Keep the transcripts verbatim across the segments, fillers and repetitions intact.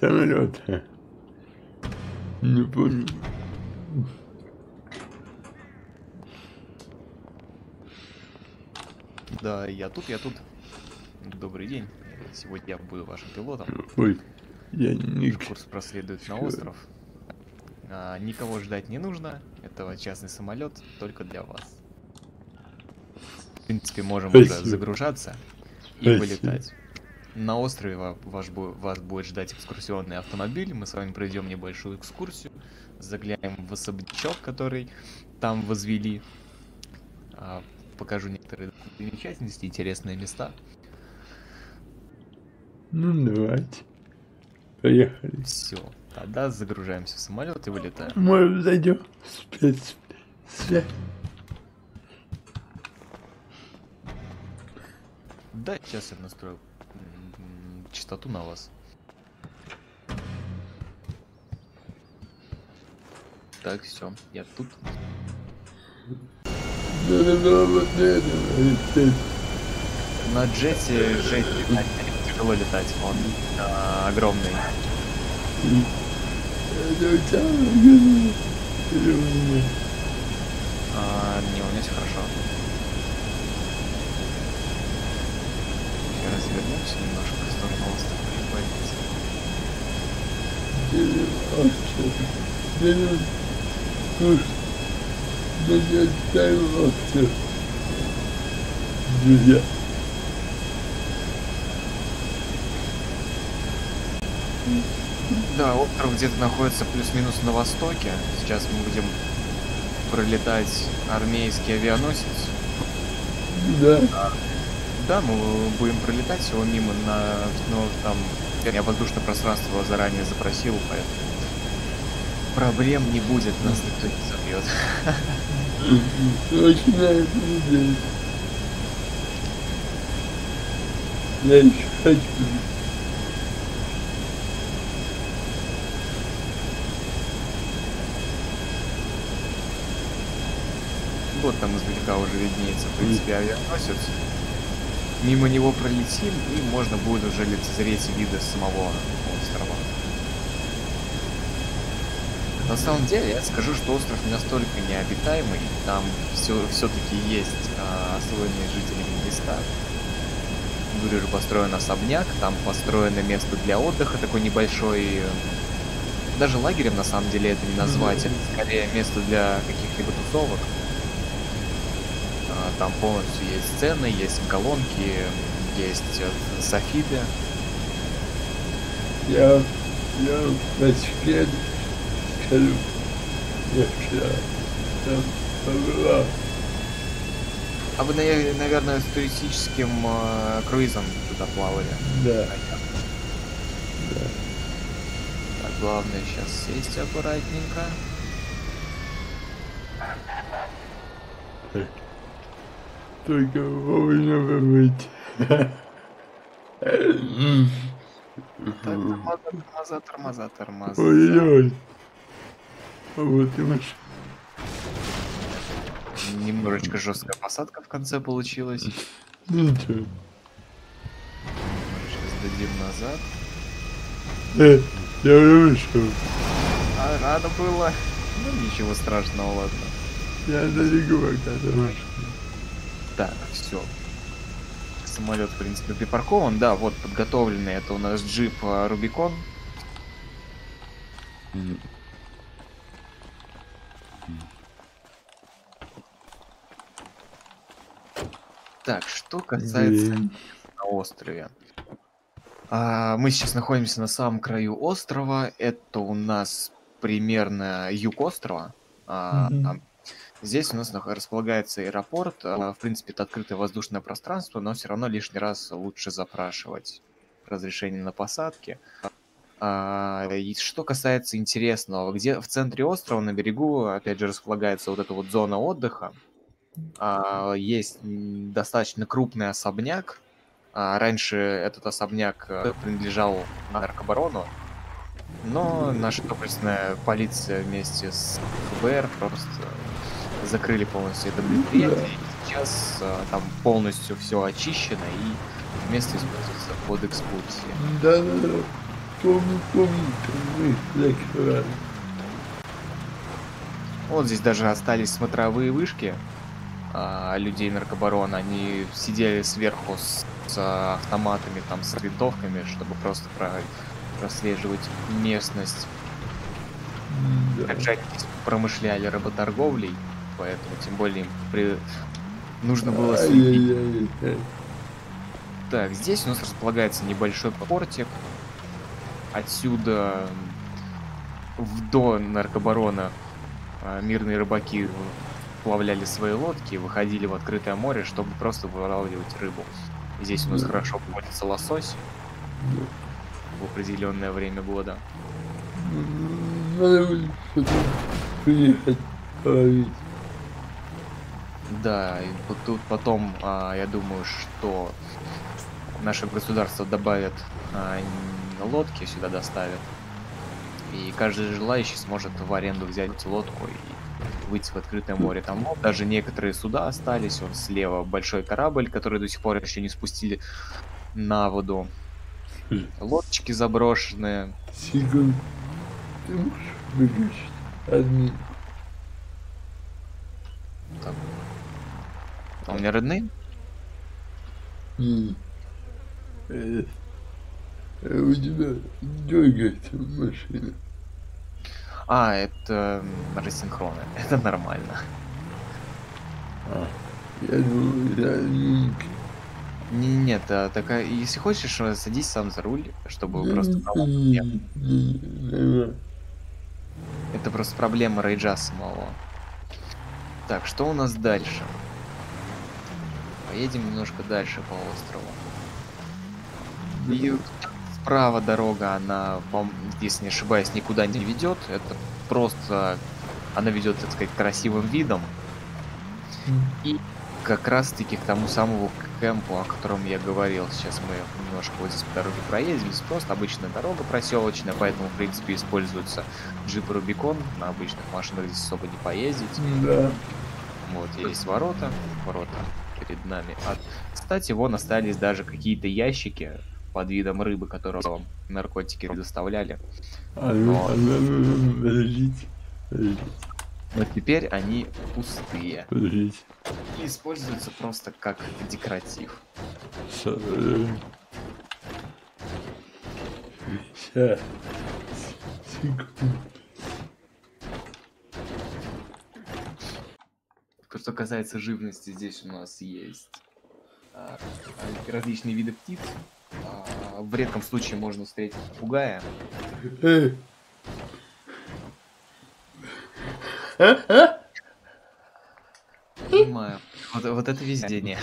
самолет. Не понял. Да, я тут, я тут. Добрый день. Сегодня я буду вашим пилотом. Ой, я не... Курс проследует на остров. А, никого ждать не нужно. Это частный самолет только для вас. В принципе, можем Спасибо. Уже загружаться и Спасибо. Вылетать. На острове вас, вас будет ждать экскурсионный автомобиль. Мы с вами проведем небольшую экскурсию. Заглянем в особнячок, который там возвели. А, покажу некоторые достопримечательности, интересные места. Ну давайте. Поехали. Все. Тогда загружаемся в самолет и вылетаем. Мы зайдем в спецсвязь. Да, сейчас я настрою частоту на вас. Так, все, я тут. На джете жить тяжело летать, он а, огромный. А, не, у меня все хорошо. Еще раз вернемся немножко в сторону острова и пойдите. Друзья. Да, остров где-то находится плюс-минус на востоке. Сейчас мы будем пролетать армейский авианосец. Да. Да, мы будем пролетать его мимо на... Ну, там... Я воздушное пространство заранее запросил, поэтому... Проблем не будет, нас никто не забьет. Очень людей. Я еще хочу. Вот там издалека уже виднеется, в принципе, авианосец. Мимо него пролетим, и можно будет уже лицезреть виды самого острова. На самом деле, я скажу, что остров не настолько необитаемый. Там все-таки есть а, освоенные жителями места. Говорю, построен особняк, там построено место для отдыха, такой небольшой, даже лагерем на самом деле это не назвать, это скорее место для каких-либо тусовок. Там полностью есть сцены, есть колонки, есть софиты. Я, я вначале скажу, я вчера там побывал. А вы, наверное, с туристическим э, круизом туда плавали? Да. Да. Так, главное сейчас сесть аккуратненько. Так. Только вовремя вымыть. Так, тормоза, тормоза, тормоза. Ой-ой-ой. Вот и машина. Немножечко жесткая посадка в конце получилась. Ничего. Сейчас дадим назад. Э, я вышел. А рано было. Ну ничего страшного, ладно. Я залегу пока. Так, все. Самолет, в принципе, припаркован. Да, вот подготовленный. Это у нас джип Рубикон. Так, что касается на острове. А, мы сейчас находимся на самом краю острова. Это у нас примерно юг острова. А, mm-hmm. Здесь у нас располагается аэропорт. А, в принципе, это открытое воздушное пространство, но все равно лишний раз лучше запрашивать разрешение на посадки. А, и что касается интересного, где в центре острова на берегу, опять же, располагается вот эта вот зона отдыха. Uh, есть достаточно крупный особняк. Uh, раньше этот особняк принадлежал наркобарону, но наша доблестная полиция вместе с ФБР просто закрыли полностью это предприятие. И сейчас uh, там полностью все очищено и место используется под экскурсии. Да, да, да. Вот здесь даже остались смотровые вышки а, людей наркобарона. Они сидели сверху с, с автоматами, там, с винтовками, чтобы просто про, прослеживать местность. Да. Каджаки промышляли работорговлей, поэтому тем более им при... нужно было следить. Ай-яй-яй. Так, здесь у нас располагается небольшой портик. Отсюда до наркобарона мирные рыбаки плавляли свои лодки, выходили в открытое море, чтобы просто вылавливать рыбу. Здесь у нас хорошо водится лосось в определенное время года. Да, и вот тут потом, я думаю, что наше государство добавит лодки, сюда доставят, и каждый желающий сможет в аренду взять лодку и выйти в открытое море. Там вот, даже некоторые суда остались. Вот слева большой корабль, который до сих пор еще не спустили на воду. Лодочки заброшенные. Секунду. Ты можешь выключить админ? Так. А у меня родные? И... Э... У тебя дергается машина. А, это рассинхроны. Это нормально. А, я думаю, я... Не, нет, а, такая, если хочешь, садись сам за руль, чтобы просто... Это просто проблема рейджа самого. Так, что у нас дальше? Поедем немножко дальше по острову. И справа дорога, она, если не ошибаюсь, никуда не ведет. Это просто она ведет, так сказать, красивым видом. И как раз-таки к тому самому кемпу, о котором я говорил. Сейчас мы немножко вот здесь по дороге проездились. Просто обычная дорога проселочная, поэтому, в принципе, используется джип Рубикон. На обычных машинах здесь особо не поездить. Да. Вот, есть ворота. Ворота перед нами. А, кстати, вон остались даже какие-то ящики под видом рыбы, которую наркотики предоставляли. Но... Но теперь они пустые. И используются просто как декоратив. Что касается живности, здесь у нас есть а, различные виды птиц. А, в редком случае можно встретить попугая. Понимаю. Вот, вот это везение.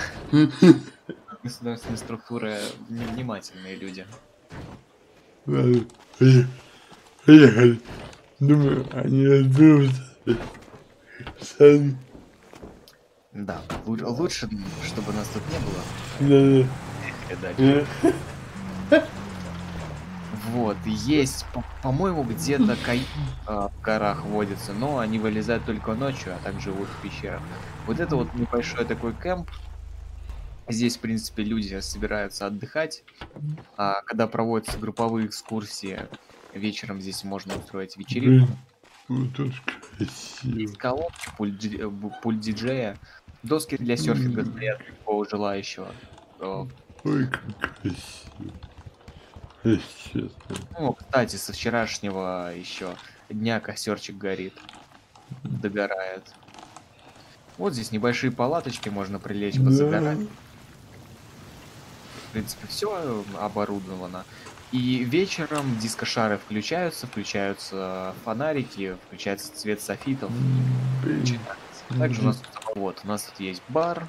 Государственные структуры невнимательные люди. Приехали. Думаю, они разберутся. Да, лучше, чтобы нас тут не было. Вот, есть, по-моему, где-то кай в горах водятся, но они вылезают только ночью, а также живут в пещерах. Вот это вот небольшой такой кемп. Здесь, в принципе, люди собираются отдыхать. А когда проводятся групповые экскурсии, вечером здесь можно устроить вечеринку. Из колонки, пульт диджея. Доски для серфинга стоят любого желающего. Ой, как красиво. Ну, кстати, со вчерашнего еще дня костерчик горит. Догорает. Вот здесь небольшие палаточки, можно прилечь позагорать. В принципе, все оборудовано. И вечером дискошары включаются, включаются фонарики, включается цвет софитов. Также у нас, вот, у нас тут есть бар.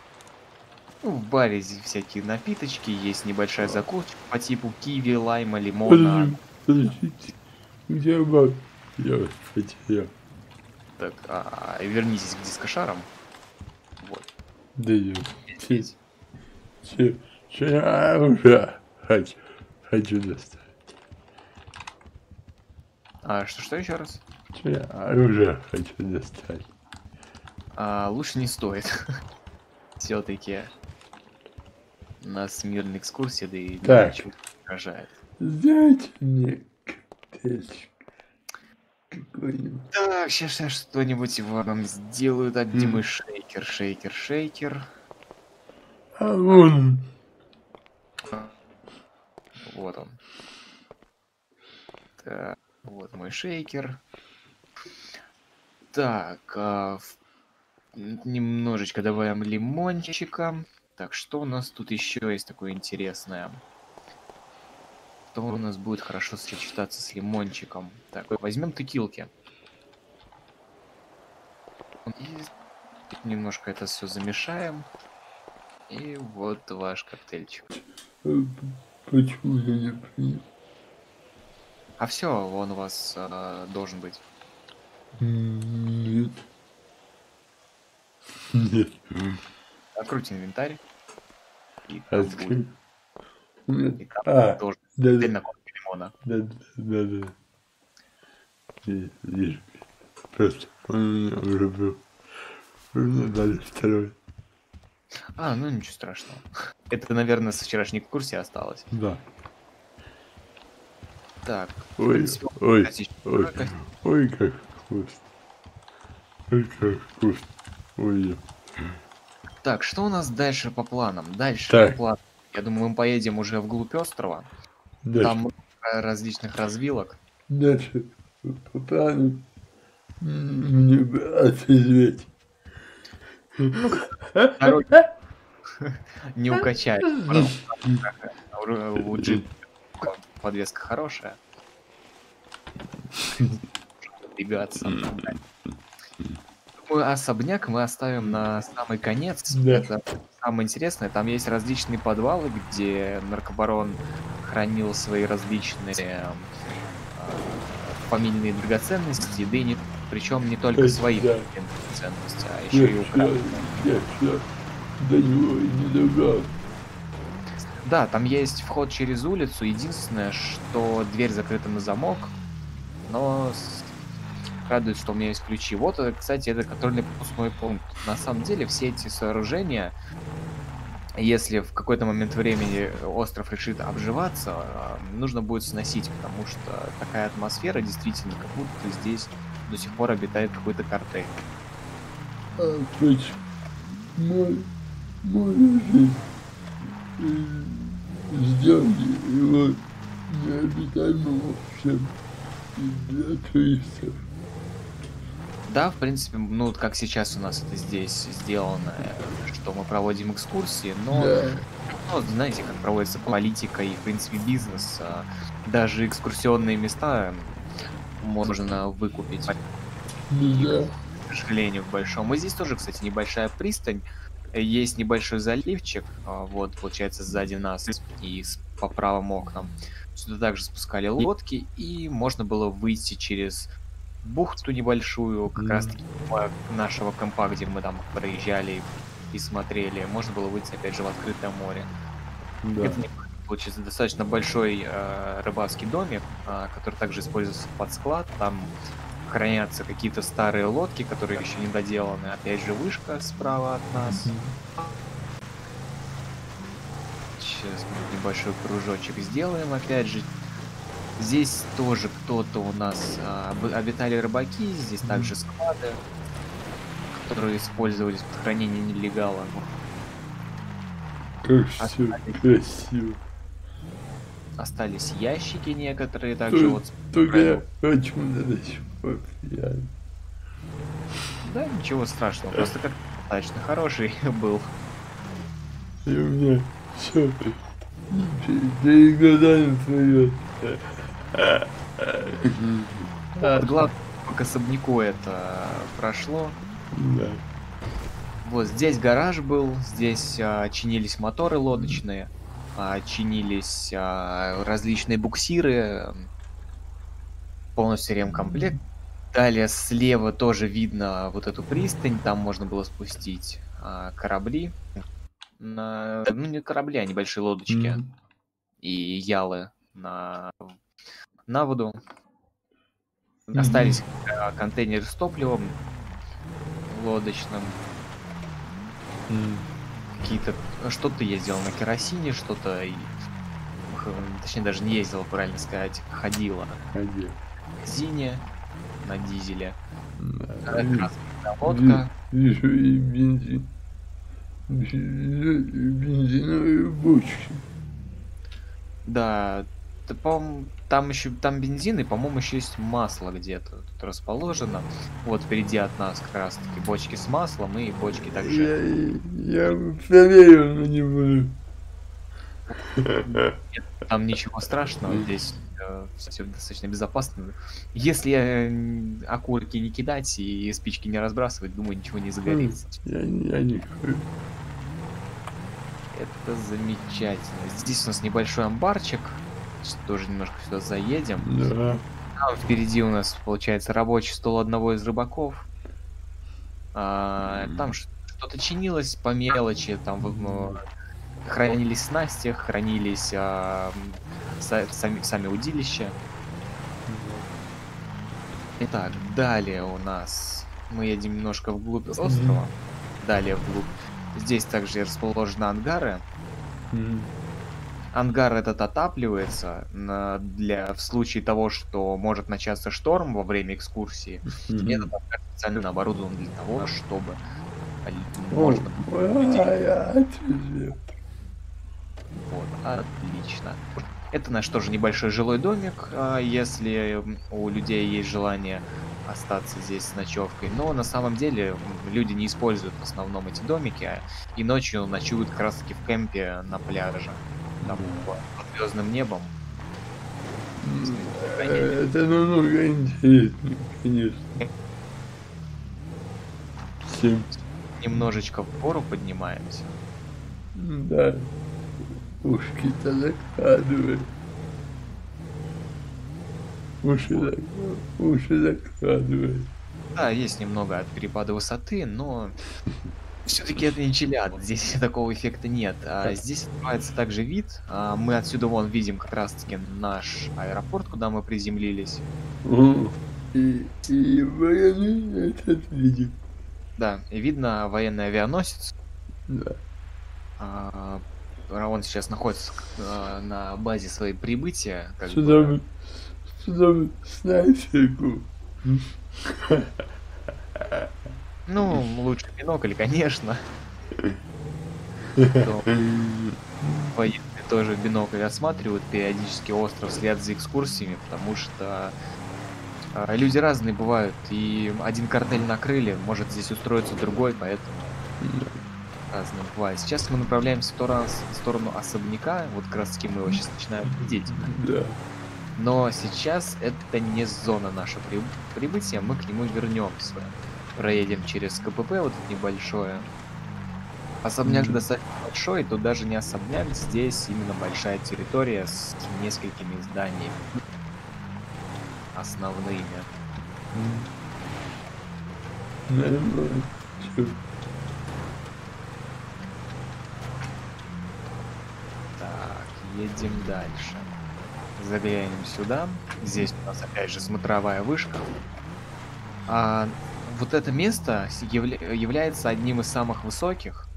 Ну, в баре здесь всякие напиточки, есть небольшая закусочка по типу киви, лайма, лимона. Подождите, где бар? Я вас потерял. Так, а, вернитесь к дискошарам. Вот. Да я. Здесь. Вчера уже хочу, хочу достать. А что, что еще раз? Вчера уже хочу достать. А, лучше не стоит. Все-таки у нас мирная экскурсия, да и ничего не угрожает. Знаете мне, Так, сейчас я что-нибудь вам сделаю. Отниму шейкер, шейкер, шейкер. Вон. Вот он. Так, вот мой шейкер. Так, а, немножечко добавим лимончика. Так, что у нас тут еще есть такое интересное? Что у нас будет хорошо сочетаться с лимончиком? Так, возьмем текилки. И немножко это все замешаем. И вот ваш коктейльчик. Почему я не принял? А все, он у вас а, должен быть. Нет. Нет. Откройте инвентарь. И открой. И там а, должен быть да, отдельно корки лимона. Да, да, да, да. Нет, нет. Просто он меня уже был. Мне дали второй. А, ну ничего страшного. Это, наверное, со вчерашней курсе осталось. Да. Так. Ой, принципе, ой, ой, ой, ой, как вкусно. Ой, как вкусно. Ой. Так, что у нас дальше по планам? Дальше так. по планам. Я думаю, мы поедем уже вглубь острова. Дальше. Там много различных развилок. Дальше по плану мне бы отвезеть. Ну, дороги не укачай. У джипа подвеска хорошая. Двигаться. Особняк мы оставим на самый конец. Это самое интересное. Там есть различные подвалы, где наркобарон хранил свои различные фамильные драгоценности, да и не... Причем не только свои да. ценности, а еще я и украинские. Я, я, я до него не добрался. Да, там есть вход через улицу. Единственное, что дверь закрыта на замок. Но радует, что у меня есть ключи. Вот, кстати, это контрольно-пропускной пункт. На самом деле, все эти сооружения, если в какой-то момент времени остров решит обживаться, нужно будет сносить, потому что такая атмосфера действительно, как будто здесь... до сих пор обитает какой-то картель. А, точно. Мы, мы сделали его необитаемым вообще для туристов. Да, в принципе, ну вот как сейчас у нас это здесь сделано, что мы проводим экскурсии, но, да. ну, знаете, как проводится политика и, в принципе, бизнес, даже экскурсионные места можно выкупить. Да. К сожалению, в большом. И здесь тоже, кстати, небольшая пристань. Есть небольшой заливчик. Вот, получается, сзади нас и по правым окнам. Сюда также спускали лодки. И можно было выйти через бухту небольшую. Как mm. раз таки нашего компа, где мы там проезжали и смотрели. Можно было выйти, опять же, в открытое море. Да. Это не... Получается достаточно большой э, рыбацкий домик, э, который также используется под склад. Там хранятся какие-то старые лодки, которые еще не доделаны. Опять же вышка справа от нас. Сейчас мы небольшой кружочек сделаем. Опять же, здесь тоже кто-то у нас э, обитали рыбаки. Здесь также склады, которые использовались под хранение нелегала. Как все красиво. Остались ящики некоторые также только, вот. Только я хочу надо еще. Да, ничего страшного, просто как достаточно хороший был. И у меня все перед глазами плывет. Вот, главное, к особняку это прошло. Да. Вот здесь гараж был, здесь а, чинились моторы лодочные, а, чинились а, различные буксиры, полностью ремкомплект. Далее слева тоже видно вот эту пристань, там можно было спустить а, корабли, на, ну не корабли, а небольшие лодочки mm-hmm. и ялы на, на воду. Mm-hmm. Остались а, контейнеры с топливом лодочным. Какие-то что-то я сделал на керосине, что-то точнее даже не ездила, правильно сказать, ходила. Ходила. В бензине, на дизеле. Да, лодка. Еще и бензин. Бензиновые бочки. Да, да, по-моему, там еще там бензин и, по-моему, еще есть масло где-то тут расположено. Вот впереди от нас как раз таки бочки с маслом и бочки также. Я, я проверил на него. Нет, там ничего страшного, здесь э, все достаточно безопасно. Если э, окурки не кидать и спички не разбрасывать, думаю, ничего не загорится. Я, я не хочу. Это замечательно. Здесь у нас небольшой амбарчик. Тоже немножко сюда заедем. Да. Там впереди у нас, получается, рабочий стол одного из рыбаков. А, mm. Там что-то чинилось по мелочи, там ну, хранились снасти, хранились а, са сами, сами удилища. Итак, далее у нас мы едем немножко вглубь острова. Mm. Далее вглубь. Здесь также расположены ангары. Mm. Ангар этот отапливается для, в случае того, что может начаться шторм во время экскурсии. Mm-hmm. Этот ангар специально оборудован для того, чтобы можно... Oh, вот, отлично. Это наш тоже небольшой жилой домик, если у людей есть желание остаться здесь с ночевкой. Но на самом деле люди не используют в основном эти домики, и ночью ночуют как раз таки в кемпе на пляже. Там, под звездным небом. Это намного интереснее, конечно. Всем. Немножечко в пору поднимаемся. Да. Ушки-то закладывают. Уши, уши закладывают. Да, есть немного от перепада высоты, но... Все-таки это не Челяб, здесь такого эффекта нет. А здесь открывается также вид. А мы отсюда вон видим как раз-таки наш аэропорт, куда мы приземлились. О, и, и военный этот видим. Да, и видно военный авианосец. Да. А, он сейчас находится на базе своей прибытия. Как сюда бы... сюда бы снайперку. Ну, лучше бинокль, конечно. Военные тоже бинокль осматривают периодически остров вслед за экскурсиями, потому что люди разные бывают, и один картель накрыли, может здесь устроиться другой, поэтому разные бывают. Сейчас мы направляемся в сторону особняка, вот как раз таки мы его сейчас начинаем видеть. Но сейчас это не зона нашего прибытия, мы к нему вернемся. Проедем через КПП, вот небольшое. Особняк mm-hmm. достаточно большой, то даже не особняк, здесь именно большая территория с несколькими зданиями. Основными. Mm-hmm. Mm-hmm. Так, едем дальше. Заглянем сюда. Здесь у нас опять же смотровая вышка. А... Вот это место явля- является одним из самых высоких.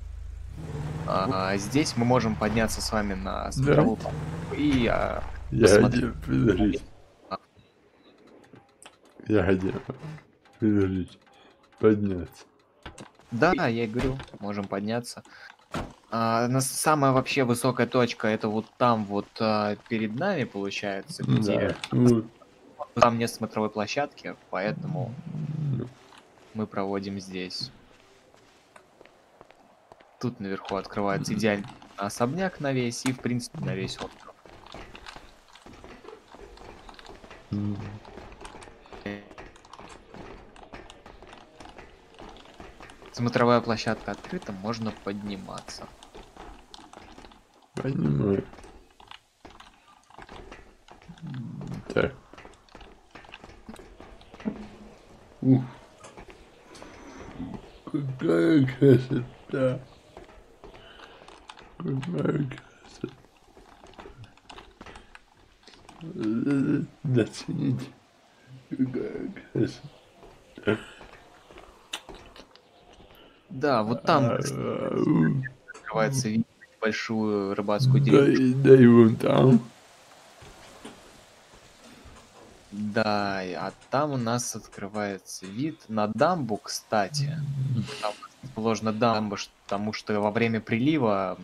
А, здесь мы можем подняться с вами на смотровую да. и а, я посмотреть. Подождите. Я хотел подождите. Подняться. Да, я и говорю, можем подняться. А, на самая вообще высокая точка это вот там вот а, перед нами получается. Где... Да. Там нет смотровой площадки, поэтому... мы проводим здесь. Тут наверху открывается идеальный особняк на весь и в принципе на весь остров. Mm. Смотровая площадка открыта, можно подниматься. Понимаю. Так. Ух. Какая красота! Какая красота! Доцените! Какая красота! Да, вот там открывается большую рыбацкую деревню. Да и вон там. Да, а там у нас открывается вид на дамбу, кстати. Там расположена дамба, потому что во время прилива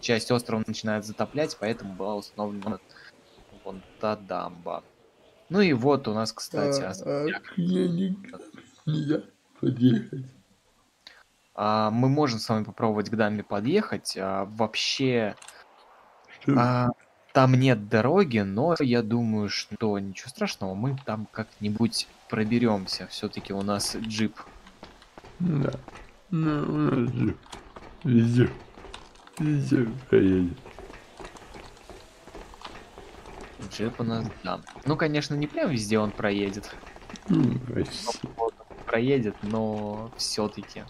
часть острова начинает затоплять, поэтому была установлена вон та дамба. Ну и вот у нас, кстати... А, мы можем с вами попробовать к дамбе подъехать. А, вообще... А, там нет дороги, но я думаю, что ничего страшного, мы там как-нибудь проберемся. Все-таки у нас джип. Да. Ну, у нас джип. Везде. Везде поедет. Джип у нас, да. Ну, конечно, не прям везде он проедет. Он проедет, но все-таки.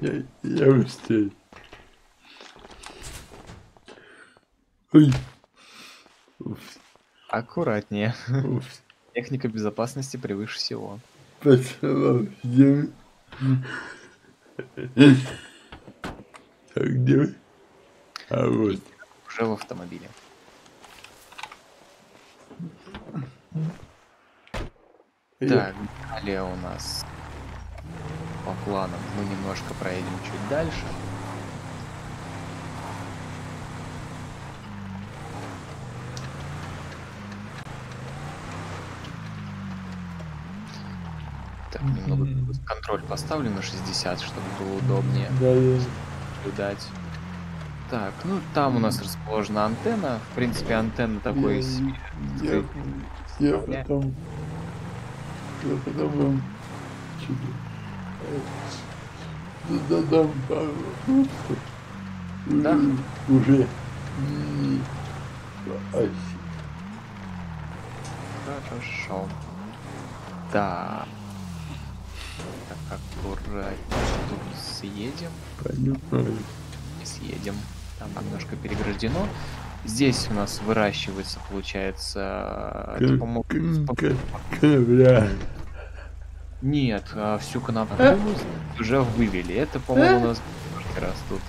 Я, я устаю. Ой. Аккуратнее. Уф. Техника безопасности превыше всего. Пацанов, где мы? А где мы? А вот. Уже в автомобиле. Я... Так, далее у нас по плану мы немножко проедем чуть дальше. Немного контроль поставлю на шестьдесят, чтобы было удобнее наблюдать. Так, ну там у нас расположена антенна. В принципе, антенна такой из... Я, я потом... Я потом вам... задам пару вопросов. Да? Уже... Хорошо. Да. Так, аккуратно тут съедем. Понятно. И съедем. Там немножко переграждено. Здесь у нас выращивается, получается... Конопля. Нет, всю коноплю уже вывели. Это, по-моему, у нас растут.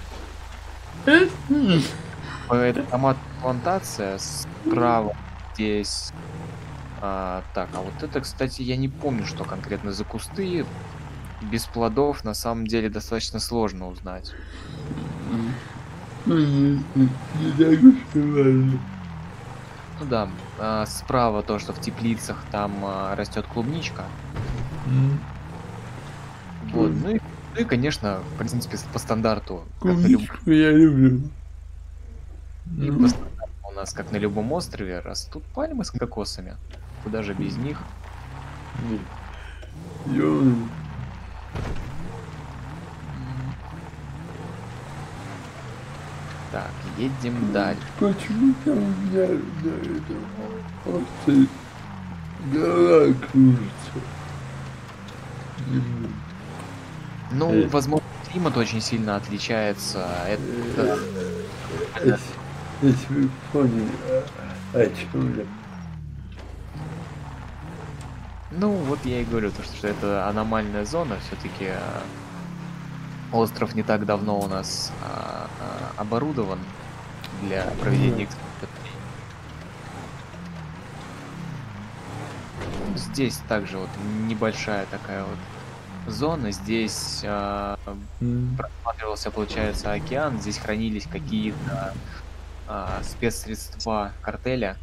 Это томатная плантация. Справа здесь... А, так, а вот это, кстати, я не помню, что конкретно за кусты. Без плодов на самом деле достаточно сложно узнать. Ну да, а, справа то, что в теплицах там а, растет клубничка. Вот, ну и, ну и, конечно, в принципе, по стандарту. Клубничку я люблю. И по стандарту у нас, как на любом острове, растут пальмы с кокосами. Куда же без них? Так, едем дальше. Почему там у меня просто голова кружится? Ну, возможно, климат очень сильно отличается. Это... Если вы поняли, о чем я. Ну, вот я и говорю, то, что это аномальная зона, все-таки остров не так давно у нас а, а, оборудован для проведения экспериментов. Здесь также вот небольшая такая вот зона, здесь а, просматривался, получается, океан, здесь хранились какие-то а, спецсредства картеля.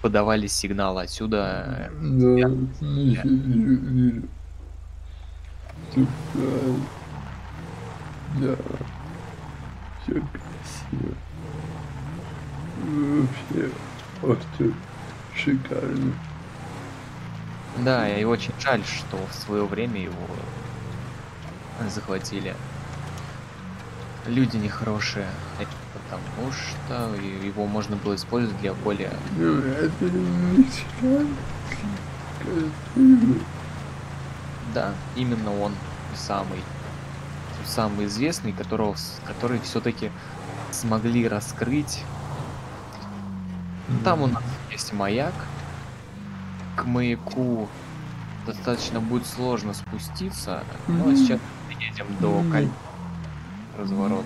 Подавали сигнал отсюда. Да, я... Я... да. Все красиво. Вообще, вообще шикарно. Да, и очень жаль, что в свое время его захватили. Люди нехорошие. Потому что его можно было использовать для более... Да, именно он самый, самый известный, которого, который все-таки смогли раскрыть. Там у нас есть маяк. К маяку достаточно будет сложно спуститься. Ну а сейчас едем до кольца разворота.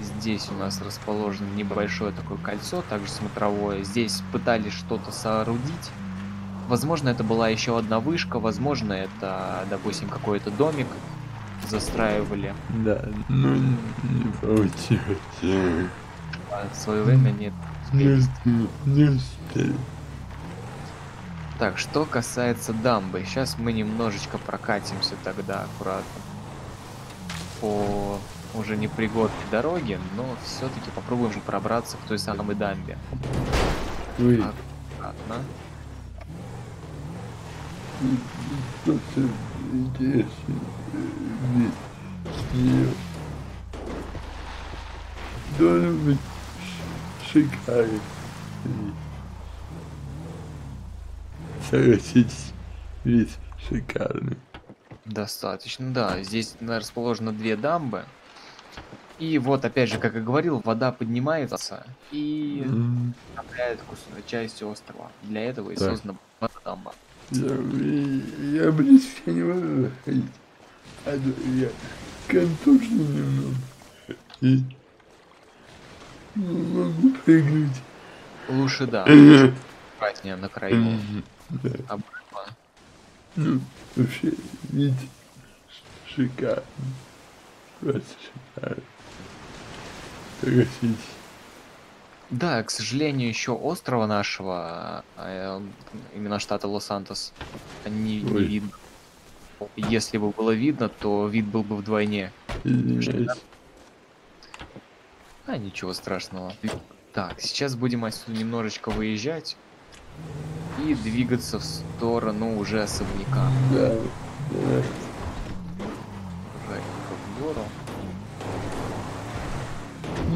Здесь у нас расположено небольшое такое кольцо, также смотровое. Здесь пытались что-то соорудить. Возможно, это была еще одна вышка, возможно, это, допустим, какой-то домик застраивали. Да, ну не получилось. А в свое время нет. Не, не успели. Так, что касается дамбы, сейчас мы немножечко прокатимся тогда аккуратно по уже непригодной дороге, но все-таки попробуем же пробраться к той самой дамбе. Ой. Аккуратно. Должен быть шикарен. Согласитесь, вид шикарный. Достаточно, да. Здесь расположено две дамбы. И вот, опять же, как и говорил, вода поднимается и направляет вкусную часть острова. Для этого и да. создана дамба. Я, я близко не могу заходить. А я контужный немного. И не могу прыгнуть. Лучше, да. Аккуратнее на краю. Да. Обрыва. Ну, вообще, видите, шикарно. Просто шикарно. Согласитесь. Да, к сожалению, еще острова нашего, именно штата Лос-Сантос, не, не видно. Если бы было видно, то вид был бы вдвойне. А, ничего страшного. Так, сейчас будем отсюда немножечко выезжать. И двигаться в сторону уже особняка. Да, да.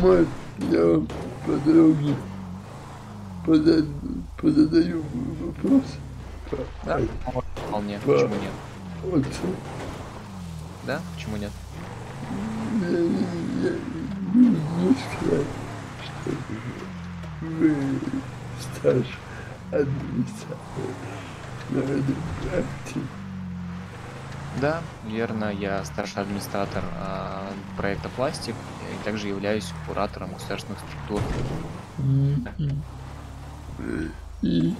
Мать, я вам подробнее подад... подадаю вопрос. Да, вполне. По... Почему нет? Вот. Да? Почему нет? Я, я, я не сказал, что вы старше. Да, верно, я старший администратор э, проекта «Пластик» и также являюсь куратором государственных структур. И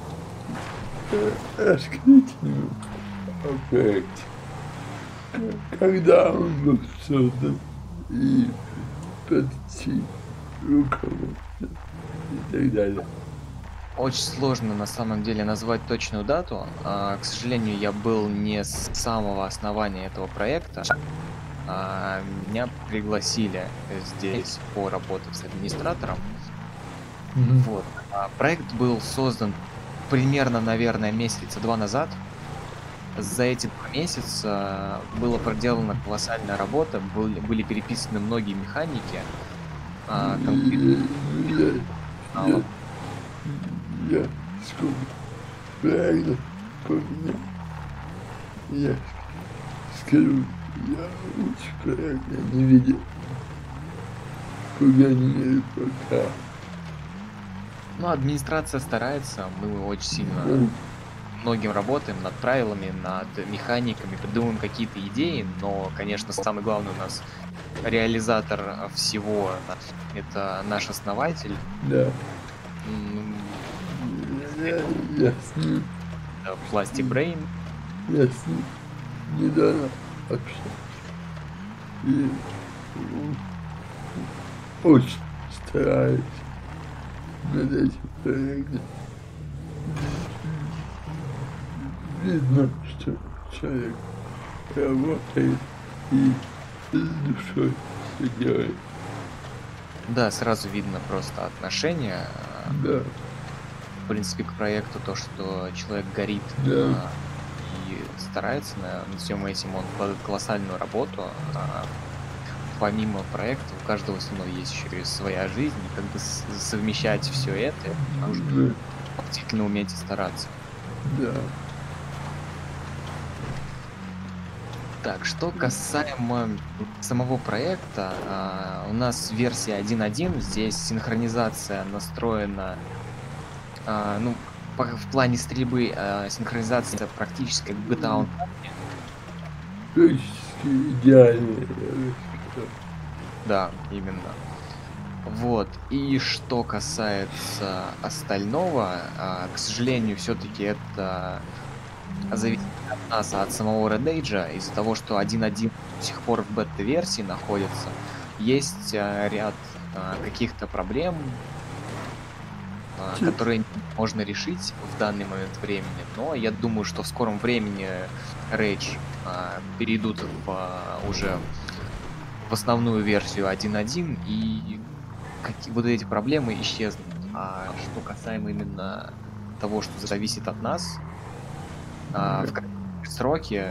расскажите мне о проекте, когда он был создан и под чьим руководством и так далее. Очень сложно на самом деле назвать точную дату. А, к сожалению, я был не с самого основания этого проекта. А, меня пригласили здесь поработать с администратором. Mm-hmm. Вот. А, проект был создан примерно, наверное, месяца два назад. За эти два месяца была проделана колоссальная работа, были, были переписаны многие механики. А, конкретно... mm-hmm. Я сколько правильно поменял. Я скажу, я лучше проекта не видел. По крайней мере, пока. Ну, администрация старается, мы очень сильно да. многим работаем над правилами, над механиками, придумываем какие-то идеи, но, конечно, самый главный у нас реализатор всего это наш основатель. Да. Ясно. Пластик Брейн. Ясно. Недавно общался. И очень стараюсь над этим проектом. Видно, что человек работает и с душой все делает. Да, сразу видно просто отношение. Да. В принципе, к проекту то, что человек горит да. а, и старается на всем этим, он вкладывает колоссальную работу. А, помимо проекта у каждого все равно есть еще и своя жизнь, и как бы совмещать все это да. нужно действительно уметь и стараться. Да. Так, что касаемо самого проекта, а, у нас версия один точка один, здесь синхронизация настроена, а, ну, по, в плане стрельбы а, синхронизация практически как джи ти эй. Практически идеально. Да, именно. Вот. И что касается остального, к сожалению, все-таки это зависит от нас, от самого RedAge, из-за того, что один точка один до сих пор в бета-версии находится, есть ряд каких-то проблем, которые можно решить в данный момент времени, но я думаю, что в скором времени Rage а, перейдут в, а, уже в основную версию один точка один, и какие, вот эти проблемы исчезнут. А что касаемо именно того, что зависит от нас, а, в какие сроки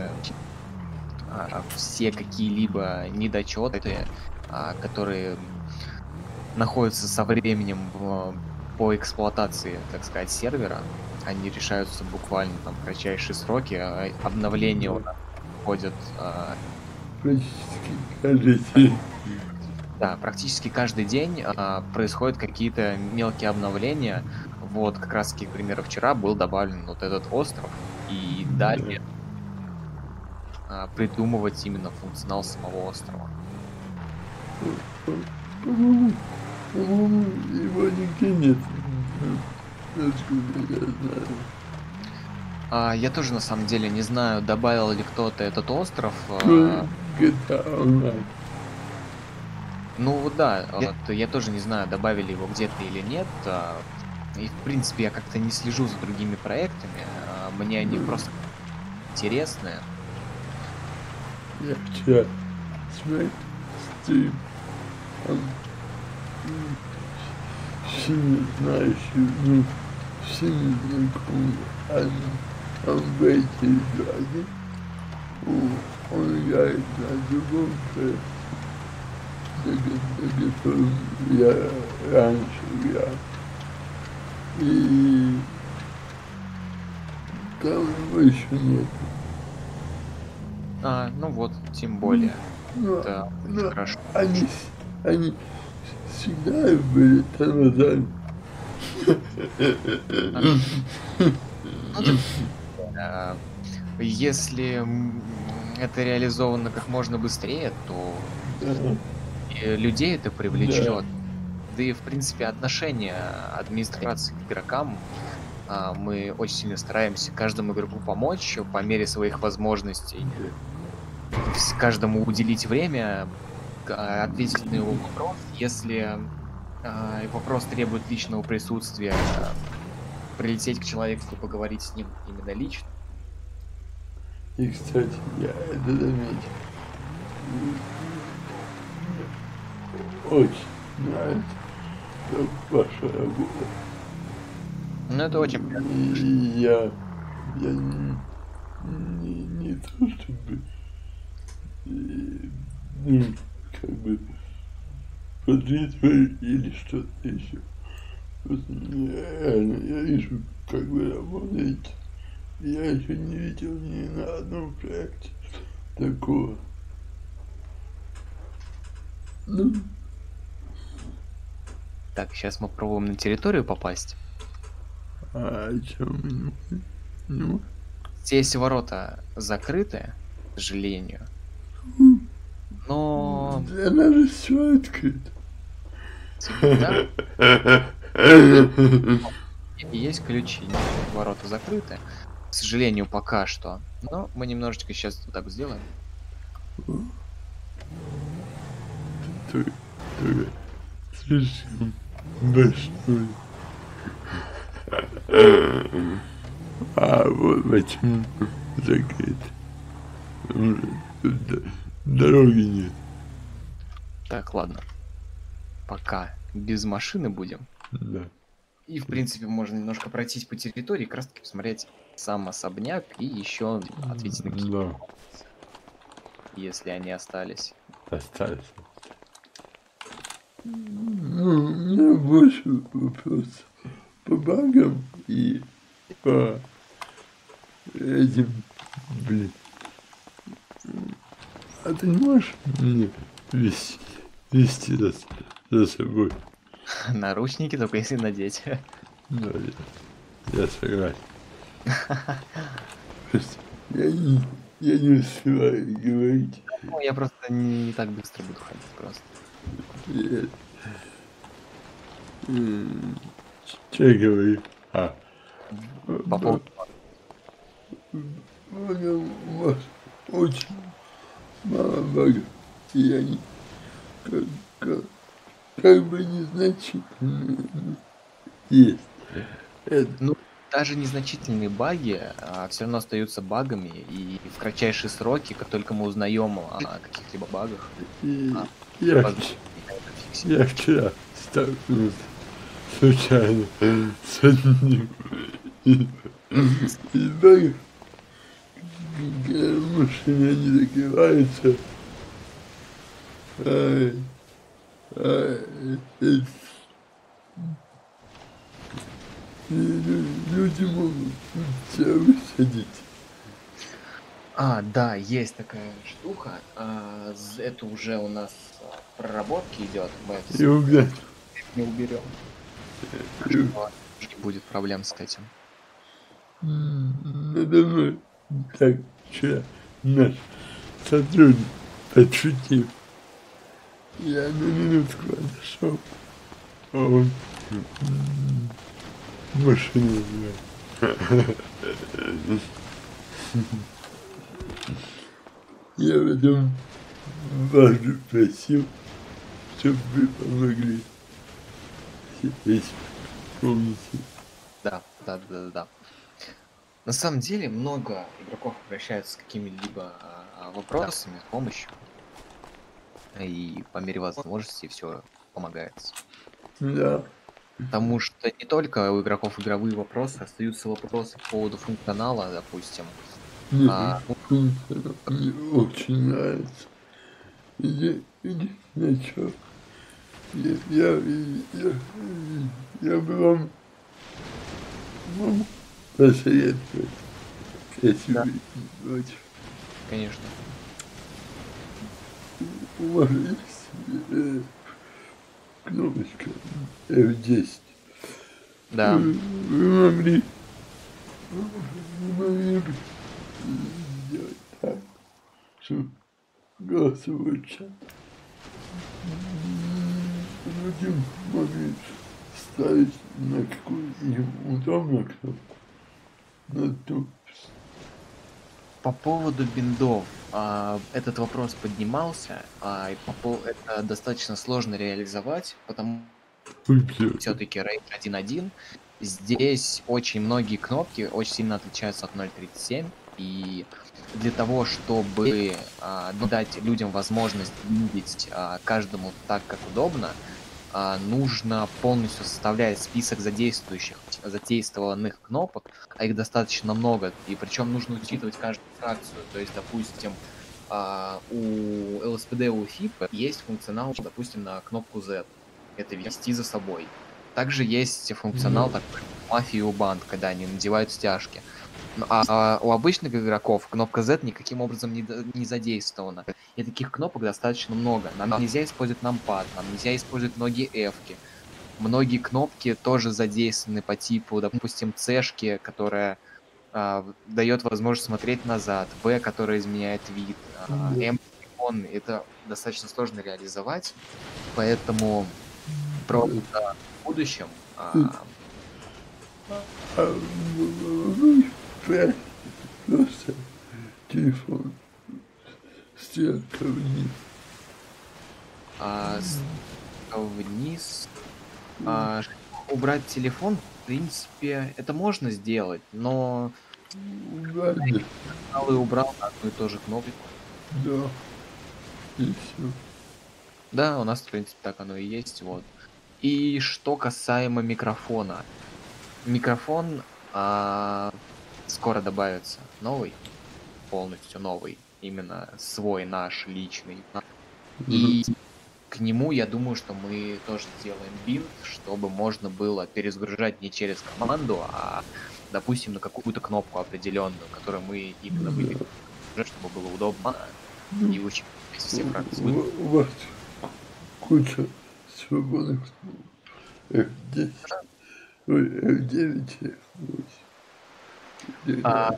а, все какие-либо недочеты, а, которые находятся со временем в по эксплуатации, так сказать, сервера, они решаются буквально там в кратчайшие сроки. Обновления у нас входят а... практически каждый день. Да, практически каждый день а, происходят какие-то мелкие обновления. Вот как раз таки, к примеру, вчера был добавлен вот этот остров, и далее а, придумывать именно функционал самого острова. По-моему, его нигде нет. Насколько я знаю. А, я тоже на самом деле не знаю, добавил ли кто-то этот остров. А... джи ти эй Online. Ну да, я... Вот, я тоже не знаю, добавили его где-то или нет. А... И в принципе я как-то не слежу за другими проектами. А мне они просто интересны. Я вчера смотрел стрим. Сильно знающий, ну, сильно знакомый, а там в эти драги, он играет на другом проекте, на котором я раньше играл. И там его еще нет. А, ну вот, тем более. Но, да, но хорошо. Они, они всегда были тормозами. Если это реализовано как можно быстрее, то людей это привлечет. Да и в принципе отношение администрации к игрокам, мы очень сильно стараемся каждому игроку помочь по мере своих возможностей, каждому уделить время, ответить на его вопрос. Если э, вопрос требует личного присутствия, э, прилететь к человеку и поговорить с ним именно лично. И, кстати, я это заметил. Очень нравится ваша работа. Ну, это очень приятно. Я, я не, не, не то чтобы... И, ну, как бы подвиживаю или что-то еще. Просто реально, я вижу, как вы работаете. Я еще не видел ни на одном проекте такого. Ну. Так, сейчас мы пробуем на территорию попасть. А что мы не можем? Не можем? Здесь ворота закрыты, к сожалению. Но... Она же все открыта. Есть ключи, ворота закрыты. К сожалению, пока что. Но мы немножечко сейчас так сделаем. Слишком большой. А вот почему закрыт. Дороги нет. Так, ладно. Пока без машины будем. Да. И, в принципе, можно немножко пройтись по территории, как раз таки посмотреть сам особняк и еще ответить на какие-то вопросы. Если они остались. Остались. Ну, у меня больше вопросов по багам и по этим, блин. А ты не можешь мне вести, вести за, за собой? Наручники только если надеть. Да, я, я согласен. Я не, я не успеваю говорить. Ну, я просто не, не так быстро буду ходить просто. Я, Че говори? А. У вас очень мало багов, и они как, как, как бы незначительные есть. Это... Ну, даже незначительные баги а, все равно остаются багами, и в кратчайшие сроки, как только мы узнаем о каких-либо багах... И... А, я, в... я вчера столкнулся случайно с одним из багов. Машины не закрываются, а, а, люди могут тебя высадить. А, да, есть такая штука. А, это уже у нас проработки идет. И уберем. Не уберем. Не будет проблем с этим. Надо мной. Так, вчера наш сотрудник подшутил. Я на минутку отошел, а он машину взял. Я потом вас просил, чтобы вы помогли. Если помните. Да, да, да, да. На самом деле много игроков обращаются с какими-либо а, вопросами, да, с помощью, и по мере возможности все помогается. Да. Потому что не только у игроков игровые вопросы, остаются вопросы по поводу функционала, допустим. Мне а... функционал мне очень нравится. Иди, иди, ничего. Я, я, я, я бы вам... посоветовать, если да. Вы... Конечно. У вас есть э, кнопочка эф десять. Да. Вы, вы могли... Вы могли сделать так, чтобы голос лучше. Люди могли ставить на какую-нибудь удобную кнопку. По поводу биндов, а, этот вопрос поднимался, а, и по, это достаточно сложно реализовать, потому что все-таки рейдж один точка один. Здесь очень многие кнопки очень сильно отличаются от ноль точка тридцать семь, и для того, чтобы а, дать людям возможность видеть а, каждому так, как удобно, а, нужно полностью составлять список задействующих, задействованных кнопок, а их достаточно много, и причем нужно учитывать каждую фракцию. То есть, допустим, а, у эл эс пэ дэ, у фипа есть функционал, допустим, на кнопку Z, это вести за собой. Также есть функционал mm-hmm. такой мафии у банд, когда они надевают стяжки. А, а у обычных игроков кнопка Z никаким образом не, не задействована. И таких кнопок достаточно много. Нам нельзя использовать нампад, нам нельзя использовать многие F-ки. Многие кнопки тоже задействованы по типу, допустим, C-шки, которая а, дает возможность смотреть назад, V, которая изменяет вид, а, M, он, это достаточно сложно реализовать. Поэтому просто в будущем... А, просто телефон стрелка вниз. А, стрелка вниз. А, убрать телефон, в принципе, это можно сделать, но убрали. Я убрал одну и ту же кнопку. Да. И все. Да, у нас в принципе так оно и есть, вот. И что касаемо микрофона, микрофон. А... скоро добавится новый, полностью новый, именно свой, наш, личный. И mm-hmm. к нему, я думаю, что мы тоже сделаем билд, чтобы можно было перезагружать не через команду, а, допустим, на какую-то кнопку определенную, которую мы именно mm-hmm. выберем, чтобы было удобно mm-hmm. и учить все фракции. У вас куча свободных эф десять, эф девять, А,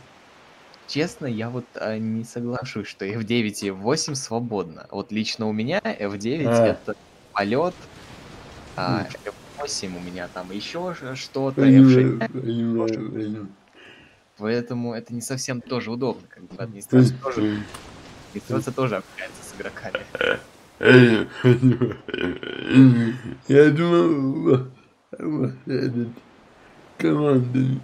честно, я вот а, не соглашусь, что эф девять и эф восемь свободно. Вот лично у меня эф девять а. это полет, а эф восемь восемь у меня там еще что-то, эф шесть. Поэтому это не совсем тоже удобно, как бы администрация тоже, администрация тоже общается с игроками. Я думал, командами.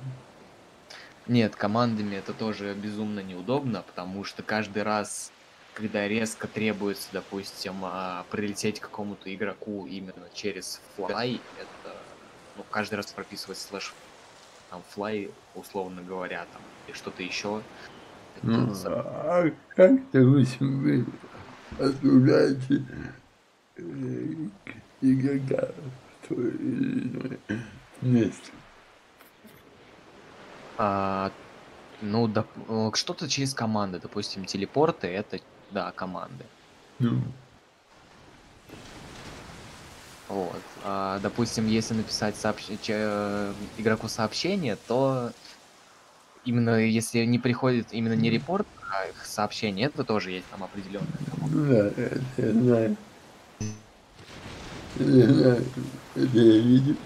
Нет, командами это тоже безумно неудобно, потому что каждый раз, когда резко требуется, допустим, прилететь к какому-то игроку именно через fly, это, ну, каждый раз прописывать слэш там fly, условно говоря, там, и что-то еще. Ну, это... А как-то вы себе осуждаете игрока в то или иное место? А, ну, доп... что-то через команды, допустим, телепорты, это, да, команды. Mm. Вот. А, допустим, если написать сообщ... Че... игроку сообщение, то именно если не приходит именно не репорт, а сообщение, это тоже есть там определенная команда. Да, я знаю. Я знаю. Я видел.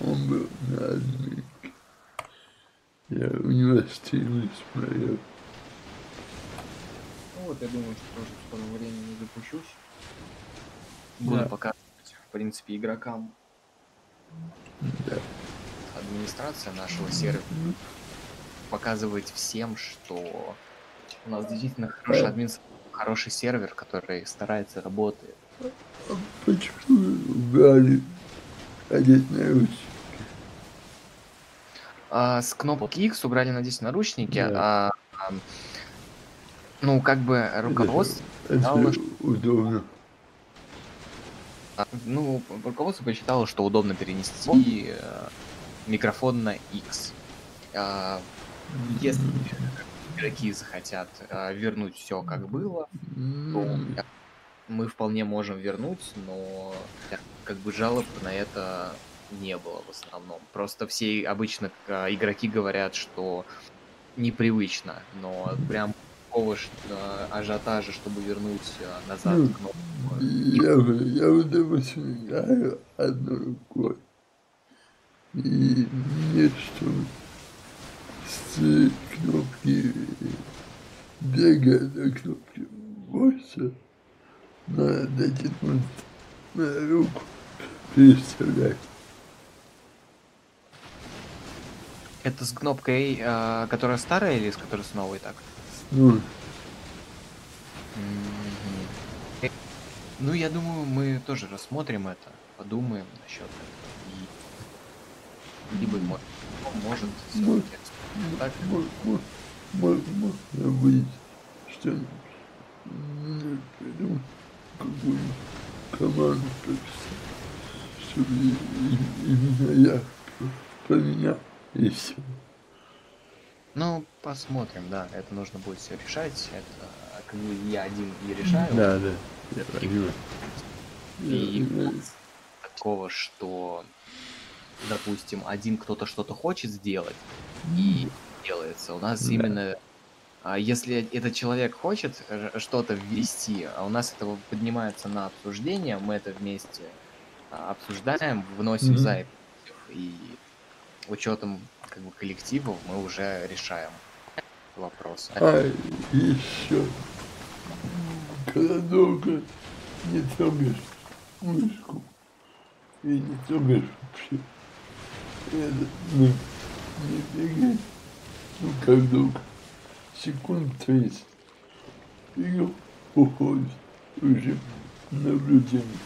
Он был на админке. Я у него стримы смотрел. Ну вот, я думаю, что тоже в скором времени запущусь. Буду, да, показывать, в принципе, игрокам. Да. Администрация нашего сервера показывает всем, что у нас действительно хороший админ, хороший сервер, который старается, работает. А почему убрали надеть наручники? А, с кнопки X убрали надеть наручники, да. а, а, ну как бы руководство... Это, считало, это что... удобно. А, ну, руководство посчитало, что удобно перенести а, микрофон на X. А, если игроки захотят а, вернуть все как было, то... Мы вполне можем вернуть, но как бы жалоб на это не было в основном. Просто все обычно игроки говорят, что непривычно, но прям такого ажиотажа, чтобы вернуть назад кнопку. Я бы, я бы, допустим, играю одной рукой. И нет, чтобы с кнопки бегать на кнопки больше. Надо дать на руку переставлять. Это с кнопкой, э, которая старая, или с которой с новой так? Ну. Mm-hmm. Ну, я думаю, мы тоже рассмотрим это, подумаем насчет этого. И... Либо может, может, может, так. может, может, может, может быть что-нибудь придумать. Какую команду прописать, чтобы именно я поменял, и все. Ну, посмотрим, да, это нужно будет все решать, это как бы я один не решаю. Да, да, я понимаю. И, и такого, что, допустим, один кто-то что-то хочет сделать, и делается. У нас, да, именно... Если этот человек хочет что-то ввести, а у нас это поднимается на обсуждение, мы это вместе обсуждаем, вносим mm-hmm. запись, и учетом как бы коллективов мы уже решаем вопрос. А еще, когда долго не трогаешь мышку и не трогаешь вообще, это, ну, не бегай, ну как долго. Секунд тридцать. Ее уходит уже наблюдение.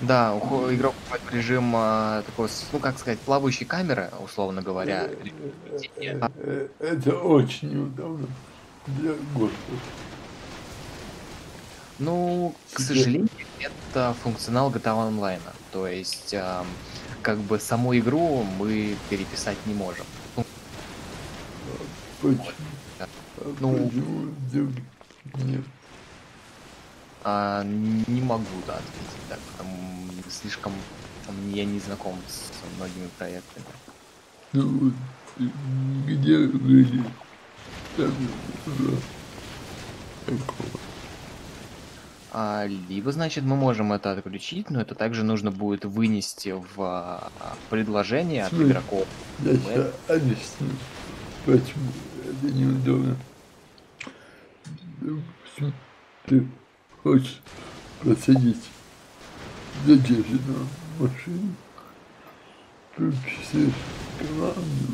Да, уход, игрок уходит в режим а, такой, ну как сказать, плавающей камеры, условно говоря. Это очень удобно для гостя. Ну, к сожалению, это функционал джи ти эй Online. То есть, а, как бы саму игру мы переписать не можем. Ну, а, не могу, да, ответить так, там, слишком, там, я не знаком с многими проектами. Ну, где были? Там, да. Такого. А, либо, значит, мы можем это отключить, но это также нужно будет вынести в а, предложение от игроков. Значит, мы... объясню, почему это неудобно. Допустим, ты хочешь просадить задержанного в машине, включишь команду,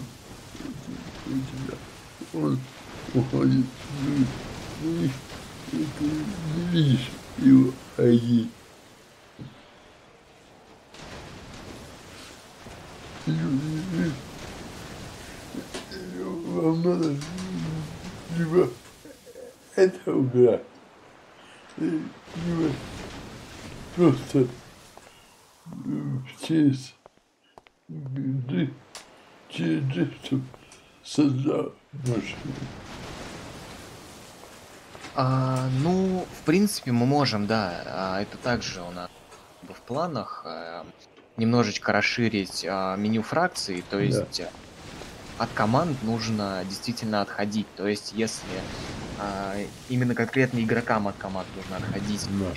у тебя он уходит вниз, и ты не видишь его ай ди. Вам надо либо это убрать, либо просто через джип создал машину. А, ну, в принципе, мы можем, да, а, это также у нас в планах а, немножечко расширить а, меню фракции, то есть да. От команд нужно действительно отходить, то есть если а, именно конкретно игрокам от команд нужно отходить, да.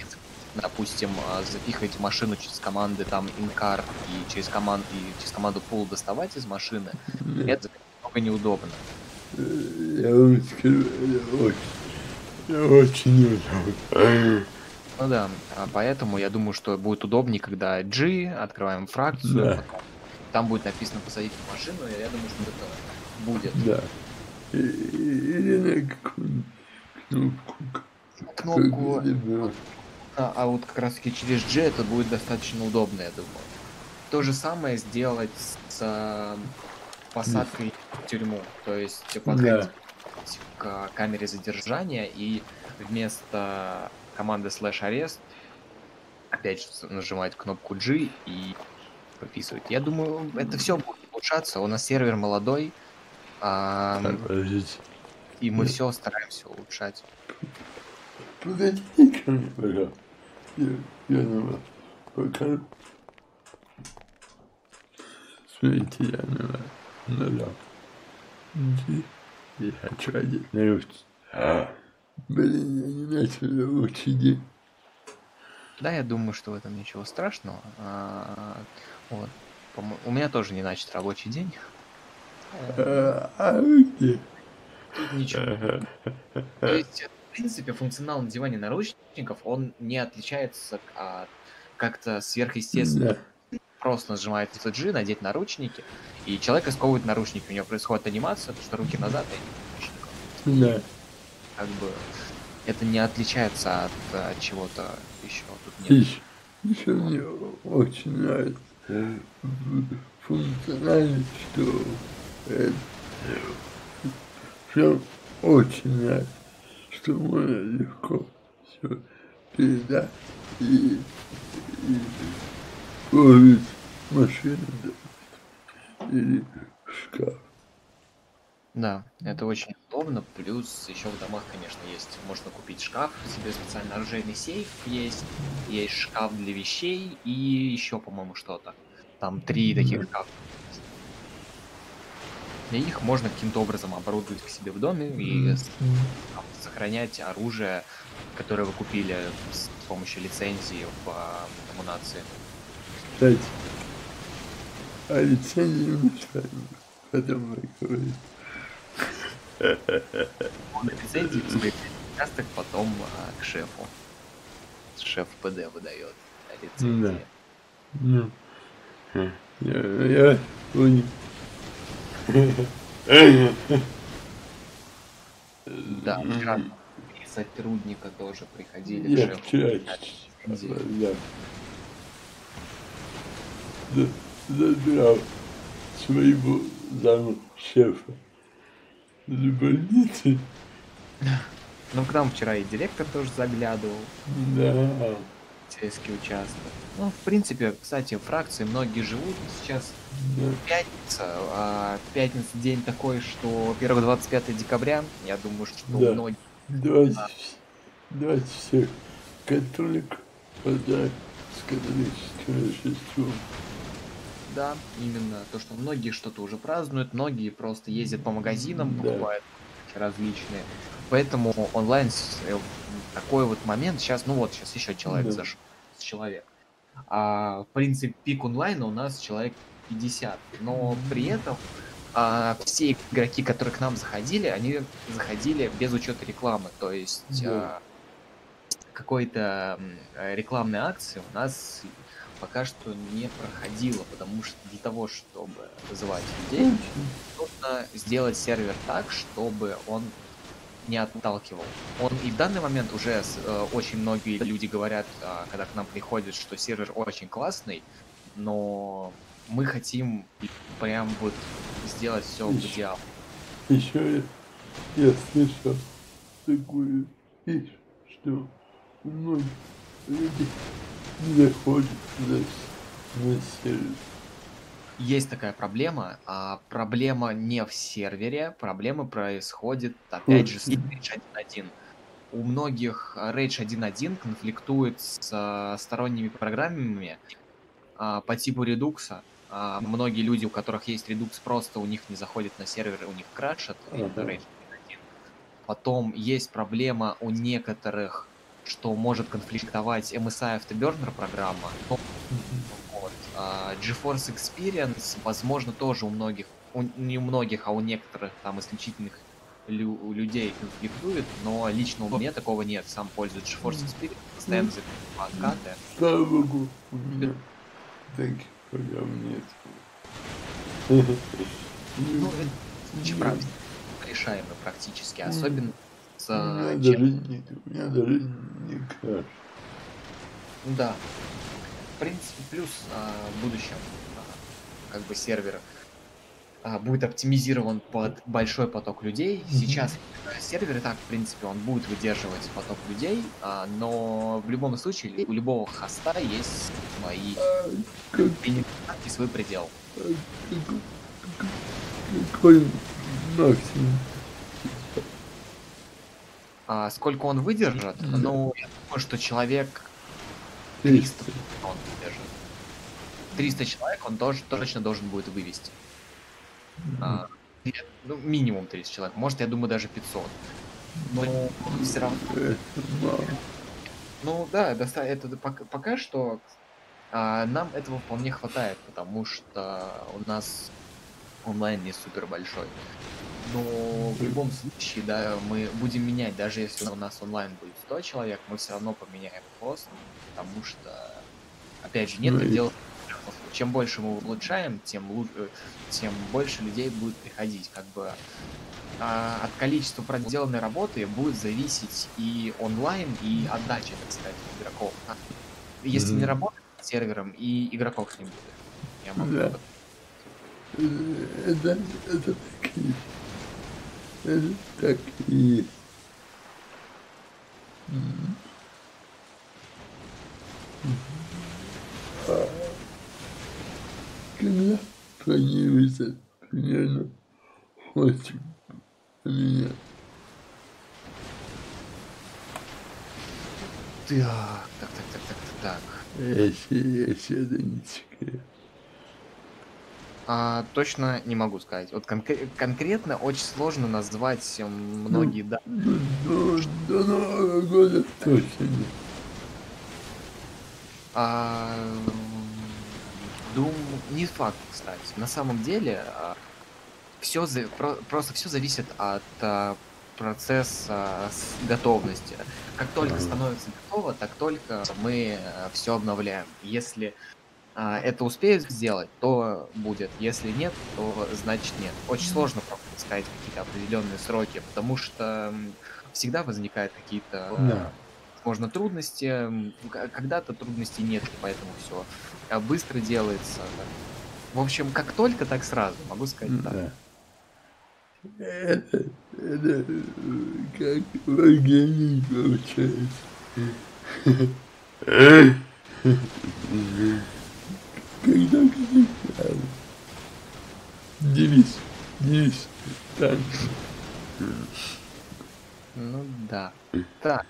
Допустим, а, запихивать в машину через команды там инкар и через, команд, и через команду пул доставать из машины, да. Это немного неудобно. Я вам скажу, это очень. Я очень не удобно. Ну да, поэтому я думаю, что будет удобнее, когда G, открываем фракцию, да. Там будет написано посадить машину, и я думаю, что это будет. Да. Или на кнопку. Кнопку. А, а вот как раз таки через G это будет достаточно удобно, я думаю. То же самое сделать с посадкой в тюрьму. То есть подходить. Да. К камере задержания и вместо команды слэш арест опять же нажимать кнопку G и подписывать. Я думаю, это все будет улучшаться. У нас сервер молодой, а... и мы все стараемся улучшать. Подойдите ко мне, пожалуйста. Я, я на вас покажу. Смотрите, я на вас нажал. Я хочу одеть на руки. А. Блин, я не начал лучший день. Да, я думаю, что в этом ничего страшного. А, вот. У меня тоже не начат рабочий день. А, а вы где? Тут ничего. Ага. То есть, в принципе, функционал надевания наручников, он не отличается от как-то сверхъестественного. Да. Просто нажимает G, надеть наручники. И человек сковывает наручники, у него происходит анимация, потому что руки назад и наручники. Да. Как бы это не отличается от, от чего-то еще. Тут нет. Еще, еще мне очень нравится функциональность, что это все очень нравится, что можно легко все передать и, и ловить машину. Или шкаф. Да, это очень удобно. Плюс еще в домах, конечно, есть. Можно купить шкаф, себе специально оружейный сейф есть. Есть шкаф для вещей и еще, по-моему, что-то. Там три таких да. Шкафа. И их можно каким-то образом оборудовать к себе в доме и там, сохранять оружие, которое вы купили с помощью лицензии в коммунации. Кстати. А лицензии мешают, потом говорит. Он лицензии в своих подкастах потом а, к шефу. Шеф ПД выдает лицензии. Да. Ну, я, я понял. Да, вчера три сотрудника тоже приходили я к шефу. Вчера, вчера, да. Да. Забирал своего зама шефа из больницы. Ну, к нам вчера и директор тоже заглядывал. Да. Сельский участок. Ну, в принципе, кстати, фракции многие живут. Сейчас да. Пятница. А пятница день такой, что первое — двадцать пятое декабря. Я думаю, что да. Многие... Давайте, а... давайте всех католиков поздравить с католическим Рождеством. Да, именно то, что многие что-то уже празднуют, многие просто ездят по магазинам, покупают да. Различные поэтому онлайн такой вот момент сейчас, ну вот сейчас еще человек, да, зашел, человек. А, в принципе, пик онлайна у нас человек пятьдесят, но при этом а, все игроки, которые к нам заходили, они заходили без учета рекламы, то есть да, а, какой-то рекламной акции у нас пока что не проходило, потому что для того, чтобы вызывать людей, нужно сделать сервер так, чтобы он не отталкивал. Он и в данный момент уже э, очень многие люди говорят, э, когда к нам приходят, что сервер очень классный, но мы хотим прям вот сделать все по идеалу. Еще я, я слышал такую вещь, что многие люди не заходят на, на сервер. Есть такая проблема, а проблема не в сервере, проблема происходит, опять же, с рейдж один точка один. У многих рейдж один точка один конфликтует с а, сторонними программами а, по типу Redux. А, многие люди, у которых есть Redux, просто у них не заходит на сервер, у них крашат, это рейдж один точка один. Потом есть проблема у некоторых, что может конфликтовать эм эс ай Afterburner программа. Uh, GeForce Experience, возможно, тоже у многих, у, не у многих, а у некоторых там исключительных лю людей конфликтует, но лично у меня такого нет. Сам пользуюсь GeForce Experience, постоянно закрываю откаты. Слава богу, у меня таких программ нет. Ну, это правда, решаемо практически, особенно с... У меня даже нет, у меня даже не краш. Да. В принципе, плюс а, в будущем а, как бы сервер а, будет оптимизирован под большой поток людей. Сейчас сервер и так, в принципе, он будет выдерживать поток людей, а, но в любом случае у любого хоста есть свои и свой предел. Какой максимум? А, сколько он выдержит? Ну, я думаю, что человек триста он держит. триста человек он тоже точно должен будет вывести. А, ну, минимум триста человек. Может, я думаю, даже пятьсот. Но, но все равно. Ну да, это пока, пока что а, нам этого вполне хватает, потому что у нас онлайн не супер большой. Но в любом случае, да, мы будем менять, даже если у нас онлайн будет сто человек, мы все равно поменяем хост, потому что, опять же, нет предела. Чем больше мы улучшаем, тем лучше, тем больше людей будет приходить. Как бы а, от количества проделанной работы будет зависеть и онлайн, и отдача, так сказать, игроков. Если mm-hmm. не работать с сервером, и игроков не будет. Я могу yeah. это, это так и есть. Это так и есть. А когда появится примерно хвостик у меня? Так, так, так, так, так, так, так. Если, если это не секрет. А, точно не могу сказать. Вот конкре конкретно очень сложно назвать многие даты. До, до Нового года точно. А, думаю, не факт, кстати. На самом деле, все за... просто все зависит от процесса готовности. Как только становится готово, так только мы все обновляем. Если это успеют сделать, то будет. Если нет, то значит нет. Очень сложно просто сказать какие-то определенные сроки, потому что всегда возникают какие-то, да, возможно, трудности. Когда-то трудностей нет, поэтому все быстро делается. В общем, как только, так сразу, могу сказать, да, так. Это, это как в организме получается. Когда кричал девиз, девиз, так. Ну да. Так.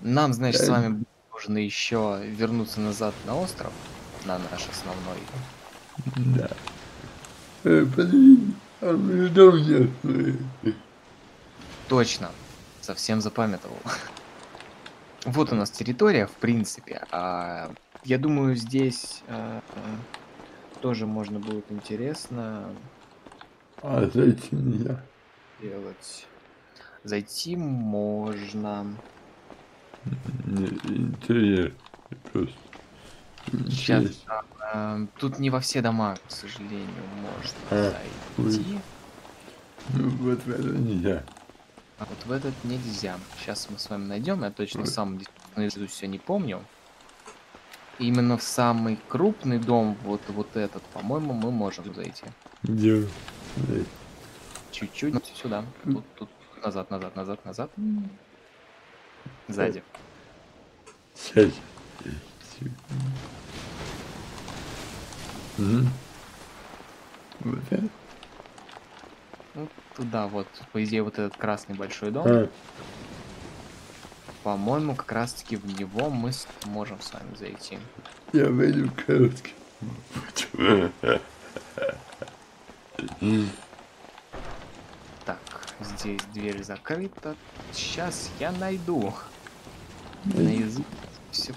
Нам, значит, с вами нужно еще вернуться назад на остров, на наш основной. Да. Подожди, а мы ждем. Точно. совсем запамятовал. Вот у нас территория, в принципе. А, я думаю, здесь а, а, тоже можно будет интересно... А, зайти нельзя. Делать. Зайти можно. Интерьер. Сейчас. А, а, тут не во все дома, к сожалению, можно а, зайти. Ну, вот в этот нельзя. А вот в этот нельзя. Сейчас мы с вами найдем. Я точно вот. Сам наизусть все не помню. Именно в самый крупный дом, вот, вот этот, по-моему, мы можем зайти. Где? Чуть-чуть сюда. Тут, тут назад, назад, назад, назад. Сзади. Сейчас. Вот это? Вот туда вот. По идее, вот этот красный большой дом. А. По-моему, как раз-таки в него мы можем с вами зайти. Я выйду короткий. Так, здесь дверь закрыта. Сейчас я найду. Наизусть. Все.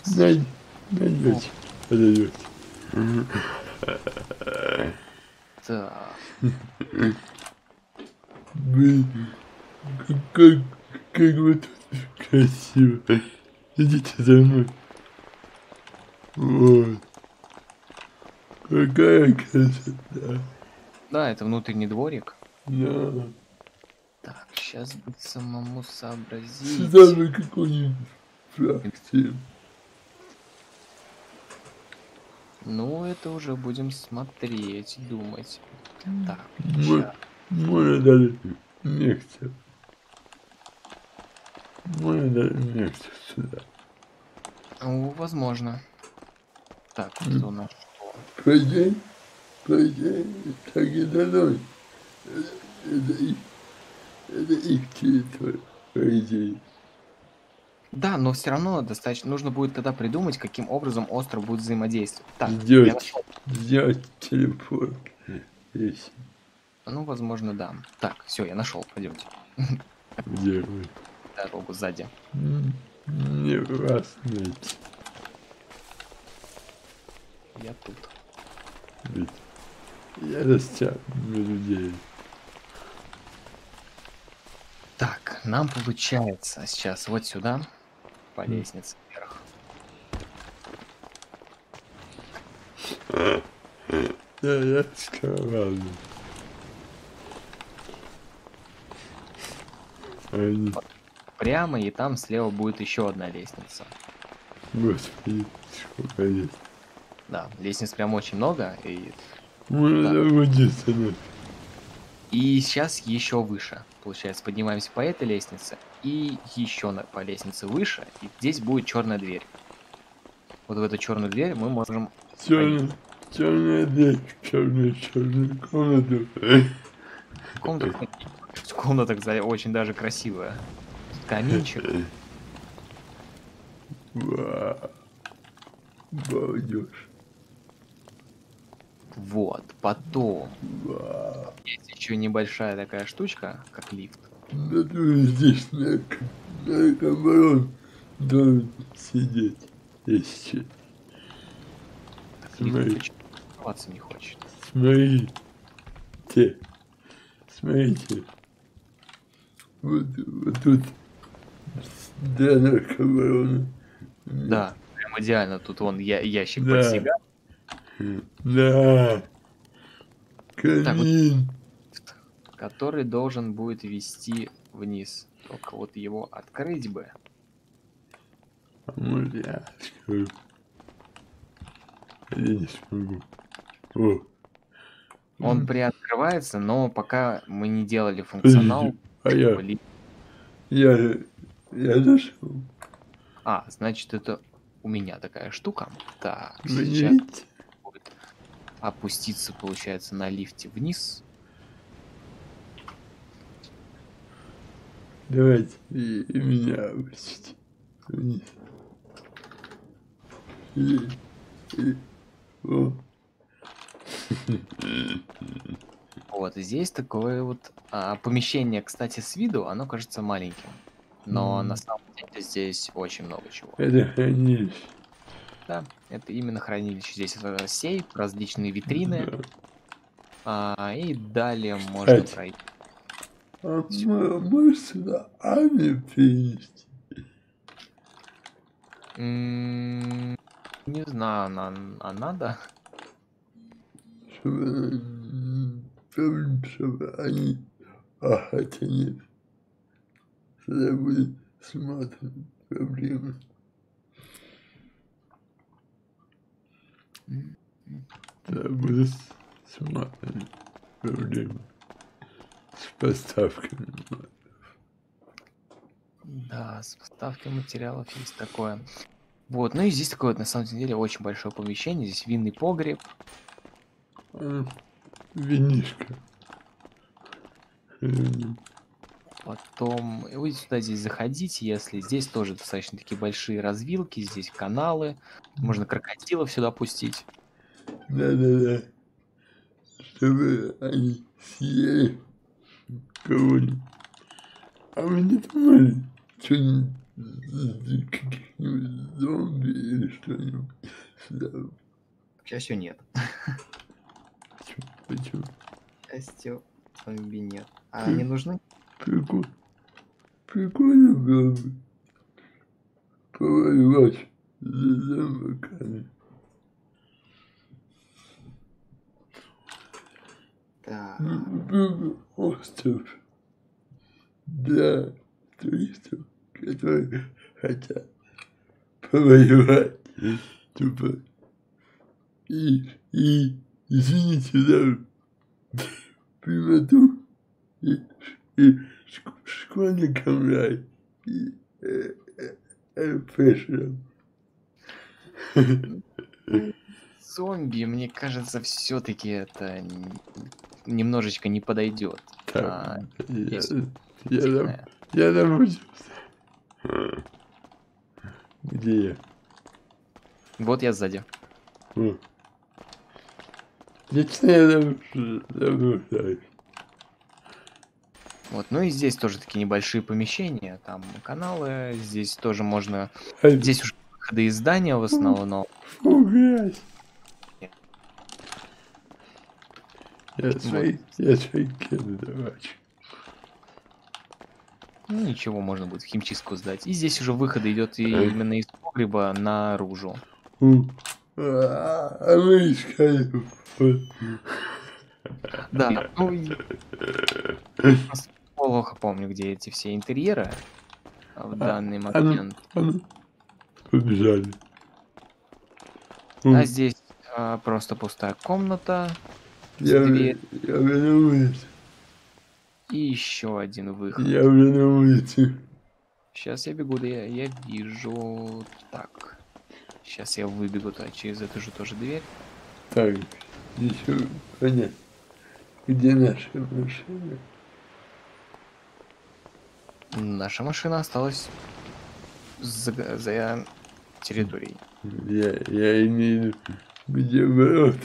Найдете. Найдете. Так. Блин, как, как, как вы тут красиво. Идите за мной. Вот. Какая красота. Да, это внутренний дворик. Да. Так, сейчас бы самому сообразить. Сюда же какой-нибудь фракции. Ну, это уже будем смотреть, думать. Так, сейчас. Можно даже мягче. Можно даже мягче сюда. Ну, возможно. Так, что у нас? Пройди. Пройди. Так и домой. Это их. Это их территория. Пройди. Да, но все равно достаточно. Нужно будет тогда придумать, каким образом остров будет взаимодействовать. Так, сделать. Сделать телепорт. Если. Ну, возможно, да. Так, все, я нашел. Пойдемте. Где вы? Дорогу сзади. Не вас нет. Я тут. Ведь я растяну людей. Так, нам получается сейчас вот сюда по лестнице вверх. Да, я сказал. Вот, прямо, и там слева будет еще одна лестница. Господи, сколько есть. Да, лестниц прям очень много. И, да. И сейчас еще выше. Получается, поднимаемся по этой лестнице и еще на, по лестнице выше. И здесь будет черная дверь. Вот в эту черную дверь мы можем. Черная, черная дверь, черная, черная комната. Комната. Комната, кстати, очень даже красивая. Каминчик. Балдеж. Вот, потом. Вау. Есть еще небольшая такая штучка, как лифт. Да ты здесь на, на комарон должен сидеть. Если. Так, лифт не хочет. Смотрите. Смотрите. Вот, вот тут донорка ворона. Да, прям идеально. Тут он я, ящик да. Под себя. Да. Камин. Так, вот, который должен будет вести вниз. Только вот его открыть бы. Я не смогу. О. Он приоткрывается, но пока мы не делали функционал. А я, я, я зашел. А, значит, это у меня такая штука. Так, вы сейчас будет опуститься, получается, на лифте вниз. Давайте и, и меня опустите вниз. И, и, о. Вот здесь такое вот а, помещение, кстати, с виду, оно кажется маленьким. но mm. на самом деле здесь очень много чего. Это хранилище. Да, это именно хранилище. Здесь это сейф, различные витрины. Да. А, и далее можно это... пройти. А мы, мы сюда Ами принести. Mm, не знаю, она, а надо. Чтобы, чтобы они, а хотя нет. Тогда будет с матом проблемы. Тогда будет с матом проблемы. С поставками матов. Да, с поставкой материалов есть такое. Вот, ну и здесь такое, на самом деле, очень большое помещение. Здесь винный погреб. Винишка. Потом, вы сюда здесь заходите, если здесь тоже достаточно такие большие развилки, здесь каналы, можно крокодилов сюда пустить. Да-да-да, чтобы они съели кого-нибудь. А вы не думали, что-нибудь, каких-нибудь зомби или что-нибудь сюда? К счастью, нет. Почему? К счастью, зомби нет. А они нужны? Прикольно, прикольно было бы повоевать за замоками. Да. Был бы остров для туристов, которые хотят повоевать. Тупо. И, и, извините, да, примату и... и школьникам рай, и РПшерам. Зомби, мне кажется, все-таки это немножечко не подойдет. А, я, я, я, я научился. Где я? Вот я сзади. О. Лично я научился. Вот, ну и здесь тоже такие небольшие помещения, там каналы, здесь тоже можно... Здесь уже выходы из здания в основном. Фу, грязь. Я свои кеды давай. Ну ничего, можно будет в химчистку сдать. И здесь уже выход идет именно из погреба наружу. Да, ну и... Плохо помню, где эти все интерьеры в данный момент. Побежали. А здесь а, просто пустая комната. Я, я, я вернулся. И еще один выход. Я вернулся. Сейчас я бегу, да я, я вижу. Так. Сейчас я выбегу -то, через эту же тоже дверь. Так, еще понятно. Где наша машина? Наша машина осталась за, за территорией. Я, я имею в виду, где ворот.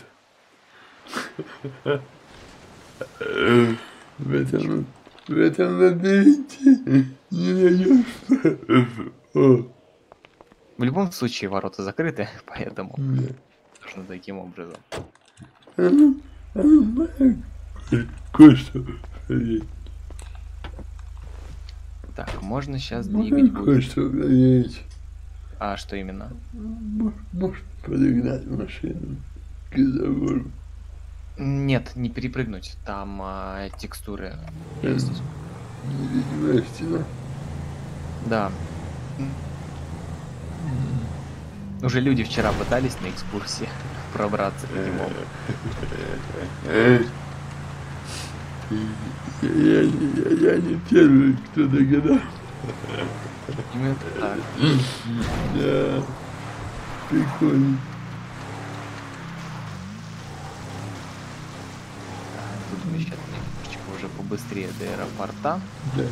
В этом, в этом лабиринте не найдешь. В любом случае ворота закрыты, поэтому да. Нужно таким образом. Кое-что. Так, можно сейчас двигать. Кое-что проверить. А что именно? Может подогнать машину к забору. Нет, не перепрыгнуть. Там а, текстуры есть. Невидимая стена. Да. Уже люди вчера пытались на экскурсии пробраться к нему. Я, я, я, я не первый, кто догадался. Именно так. Да. Прикольно. Так, тут мы сейчас немножечко уже побыстрее до аэропорта. Да.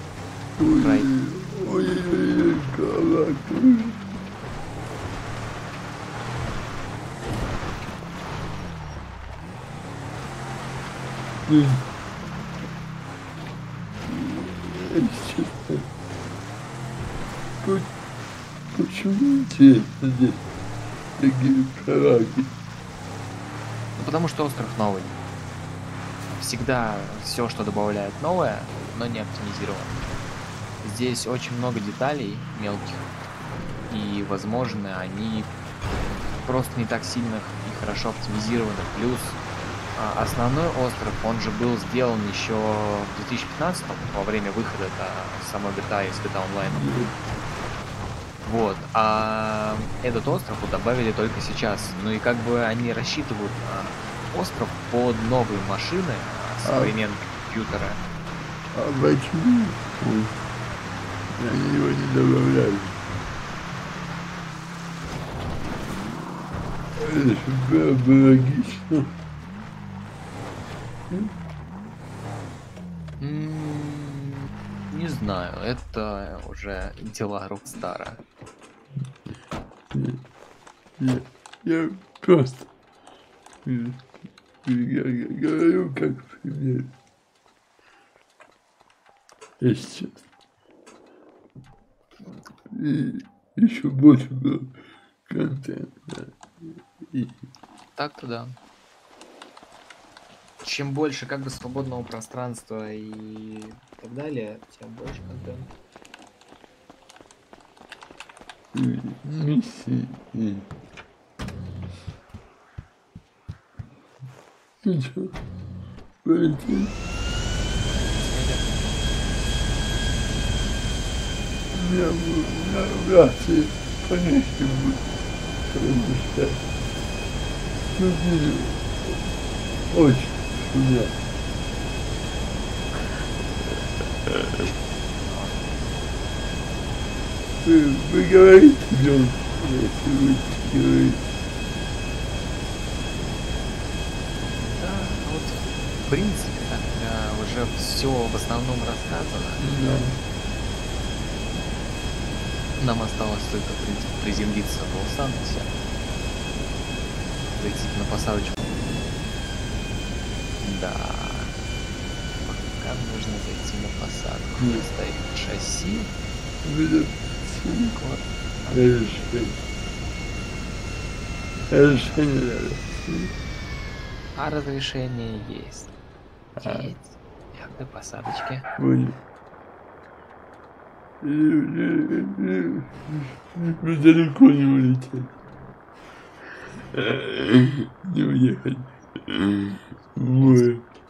Ой-ой-ой, колокольчик. Ой. Почему интересно здесь такие прораги? Ну потому что остров новый. Всегда все, что добавляет новое, но не оптимизировано. Здесь очень много деталей мелких, и возможно они просто не так сильно и хорошо оптимизированы. Плюс основной остров, он же был сделан еще в две тысячи пятнадцатом, во время выхода самой джи ти эй из джи ти эй Online. Вот, а этот остров добавили только сейчас. Ну и как бы они рассчитывают остров под новые машины, современные компьютеры. А почему они его не добавляют? Это было логично. Не знаю, это уже дела рук стара. Я, я просто я, я говорю как пример. Я сейчас и еще больше было контента. И... Так-то да. Чем больше как бы свободного пространства и так далее, тем больше контента. Миссии и... Ты чё? Пойди? У меня в рации понятия будет. Ну, видимо, очень. Нет. Вы, вы говорите, Джон, если вы говорите. Да, вот в принципе так, да, уже все в основном рассказано. Да. Нам осталось только приземлиться в Лос-Сантосе, зайти на посадочку. Да. Пока нужно зайти на посадку. Мы стоим в шасси. Блин. Разрешение. А разрешение есть. Едь. Как до посадочки? Мы далеко не улетели. Не уехали. Мы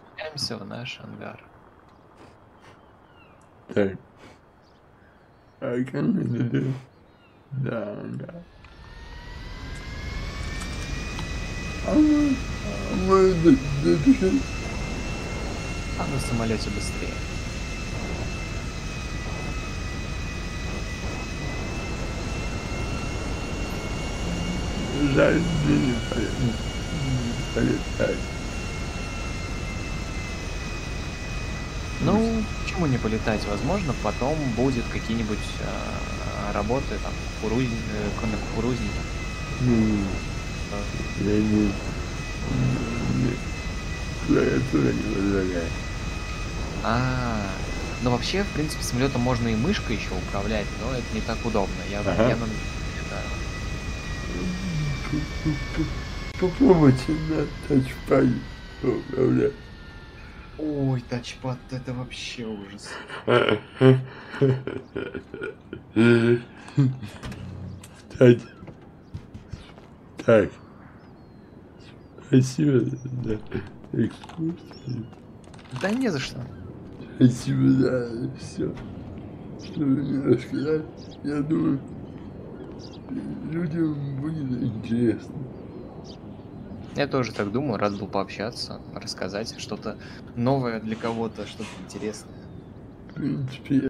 спускаемся в наш ангар. Так. А как мы да, ангар. А мы... А мы... А на самолете быстрее. Жаль, мне не полезно. Полетать. Ну, почему не полетать? Возможно, потом будет какие-нибудь э, работы там кукурузни... э, на кукурузнике. Mm. Да. Я не... Клавиатура не возлагает. А, ну вообще, в принципе, самолетом можно и мышкой еще управлять, но это не так удобно. Я на ага. я... Попробуйте на тачпаде управлять. Ой, тачпад, это вообще ужас. Так. Так. Спасибо за экскурсию. Да не за что. Спасибо за все, что вы мне рассказали. Я думаю, людям будет интересно. Я тоже так думаю, рад был пообщаться, рассказать что-то новое для кого-то, что-то интересное. В принципе.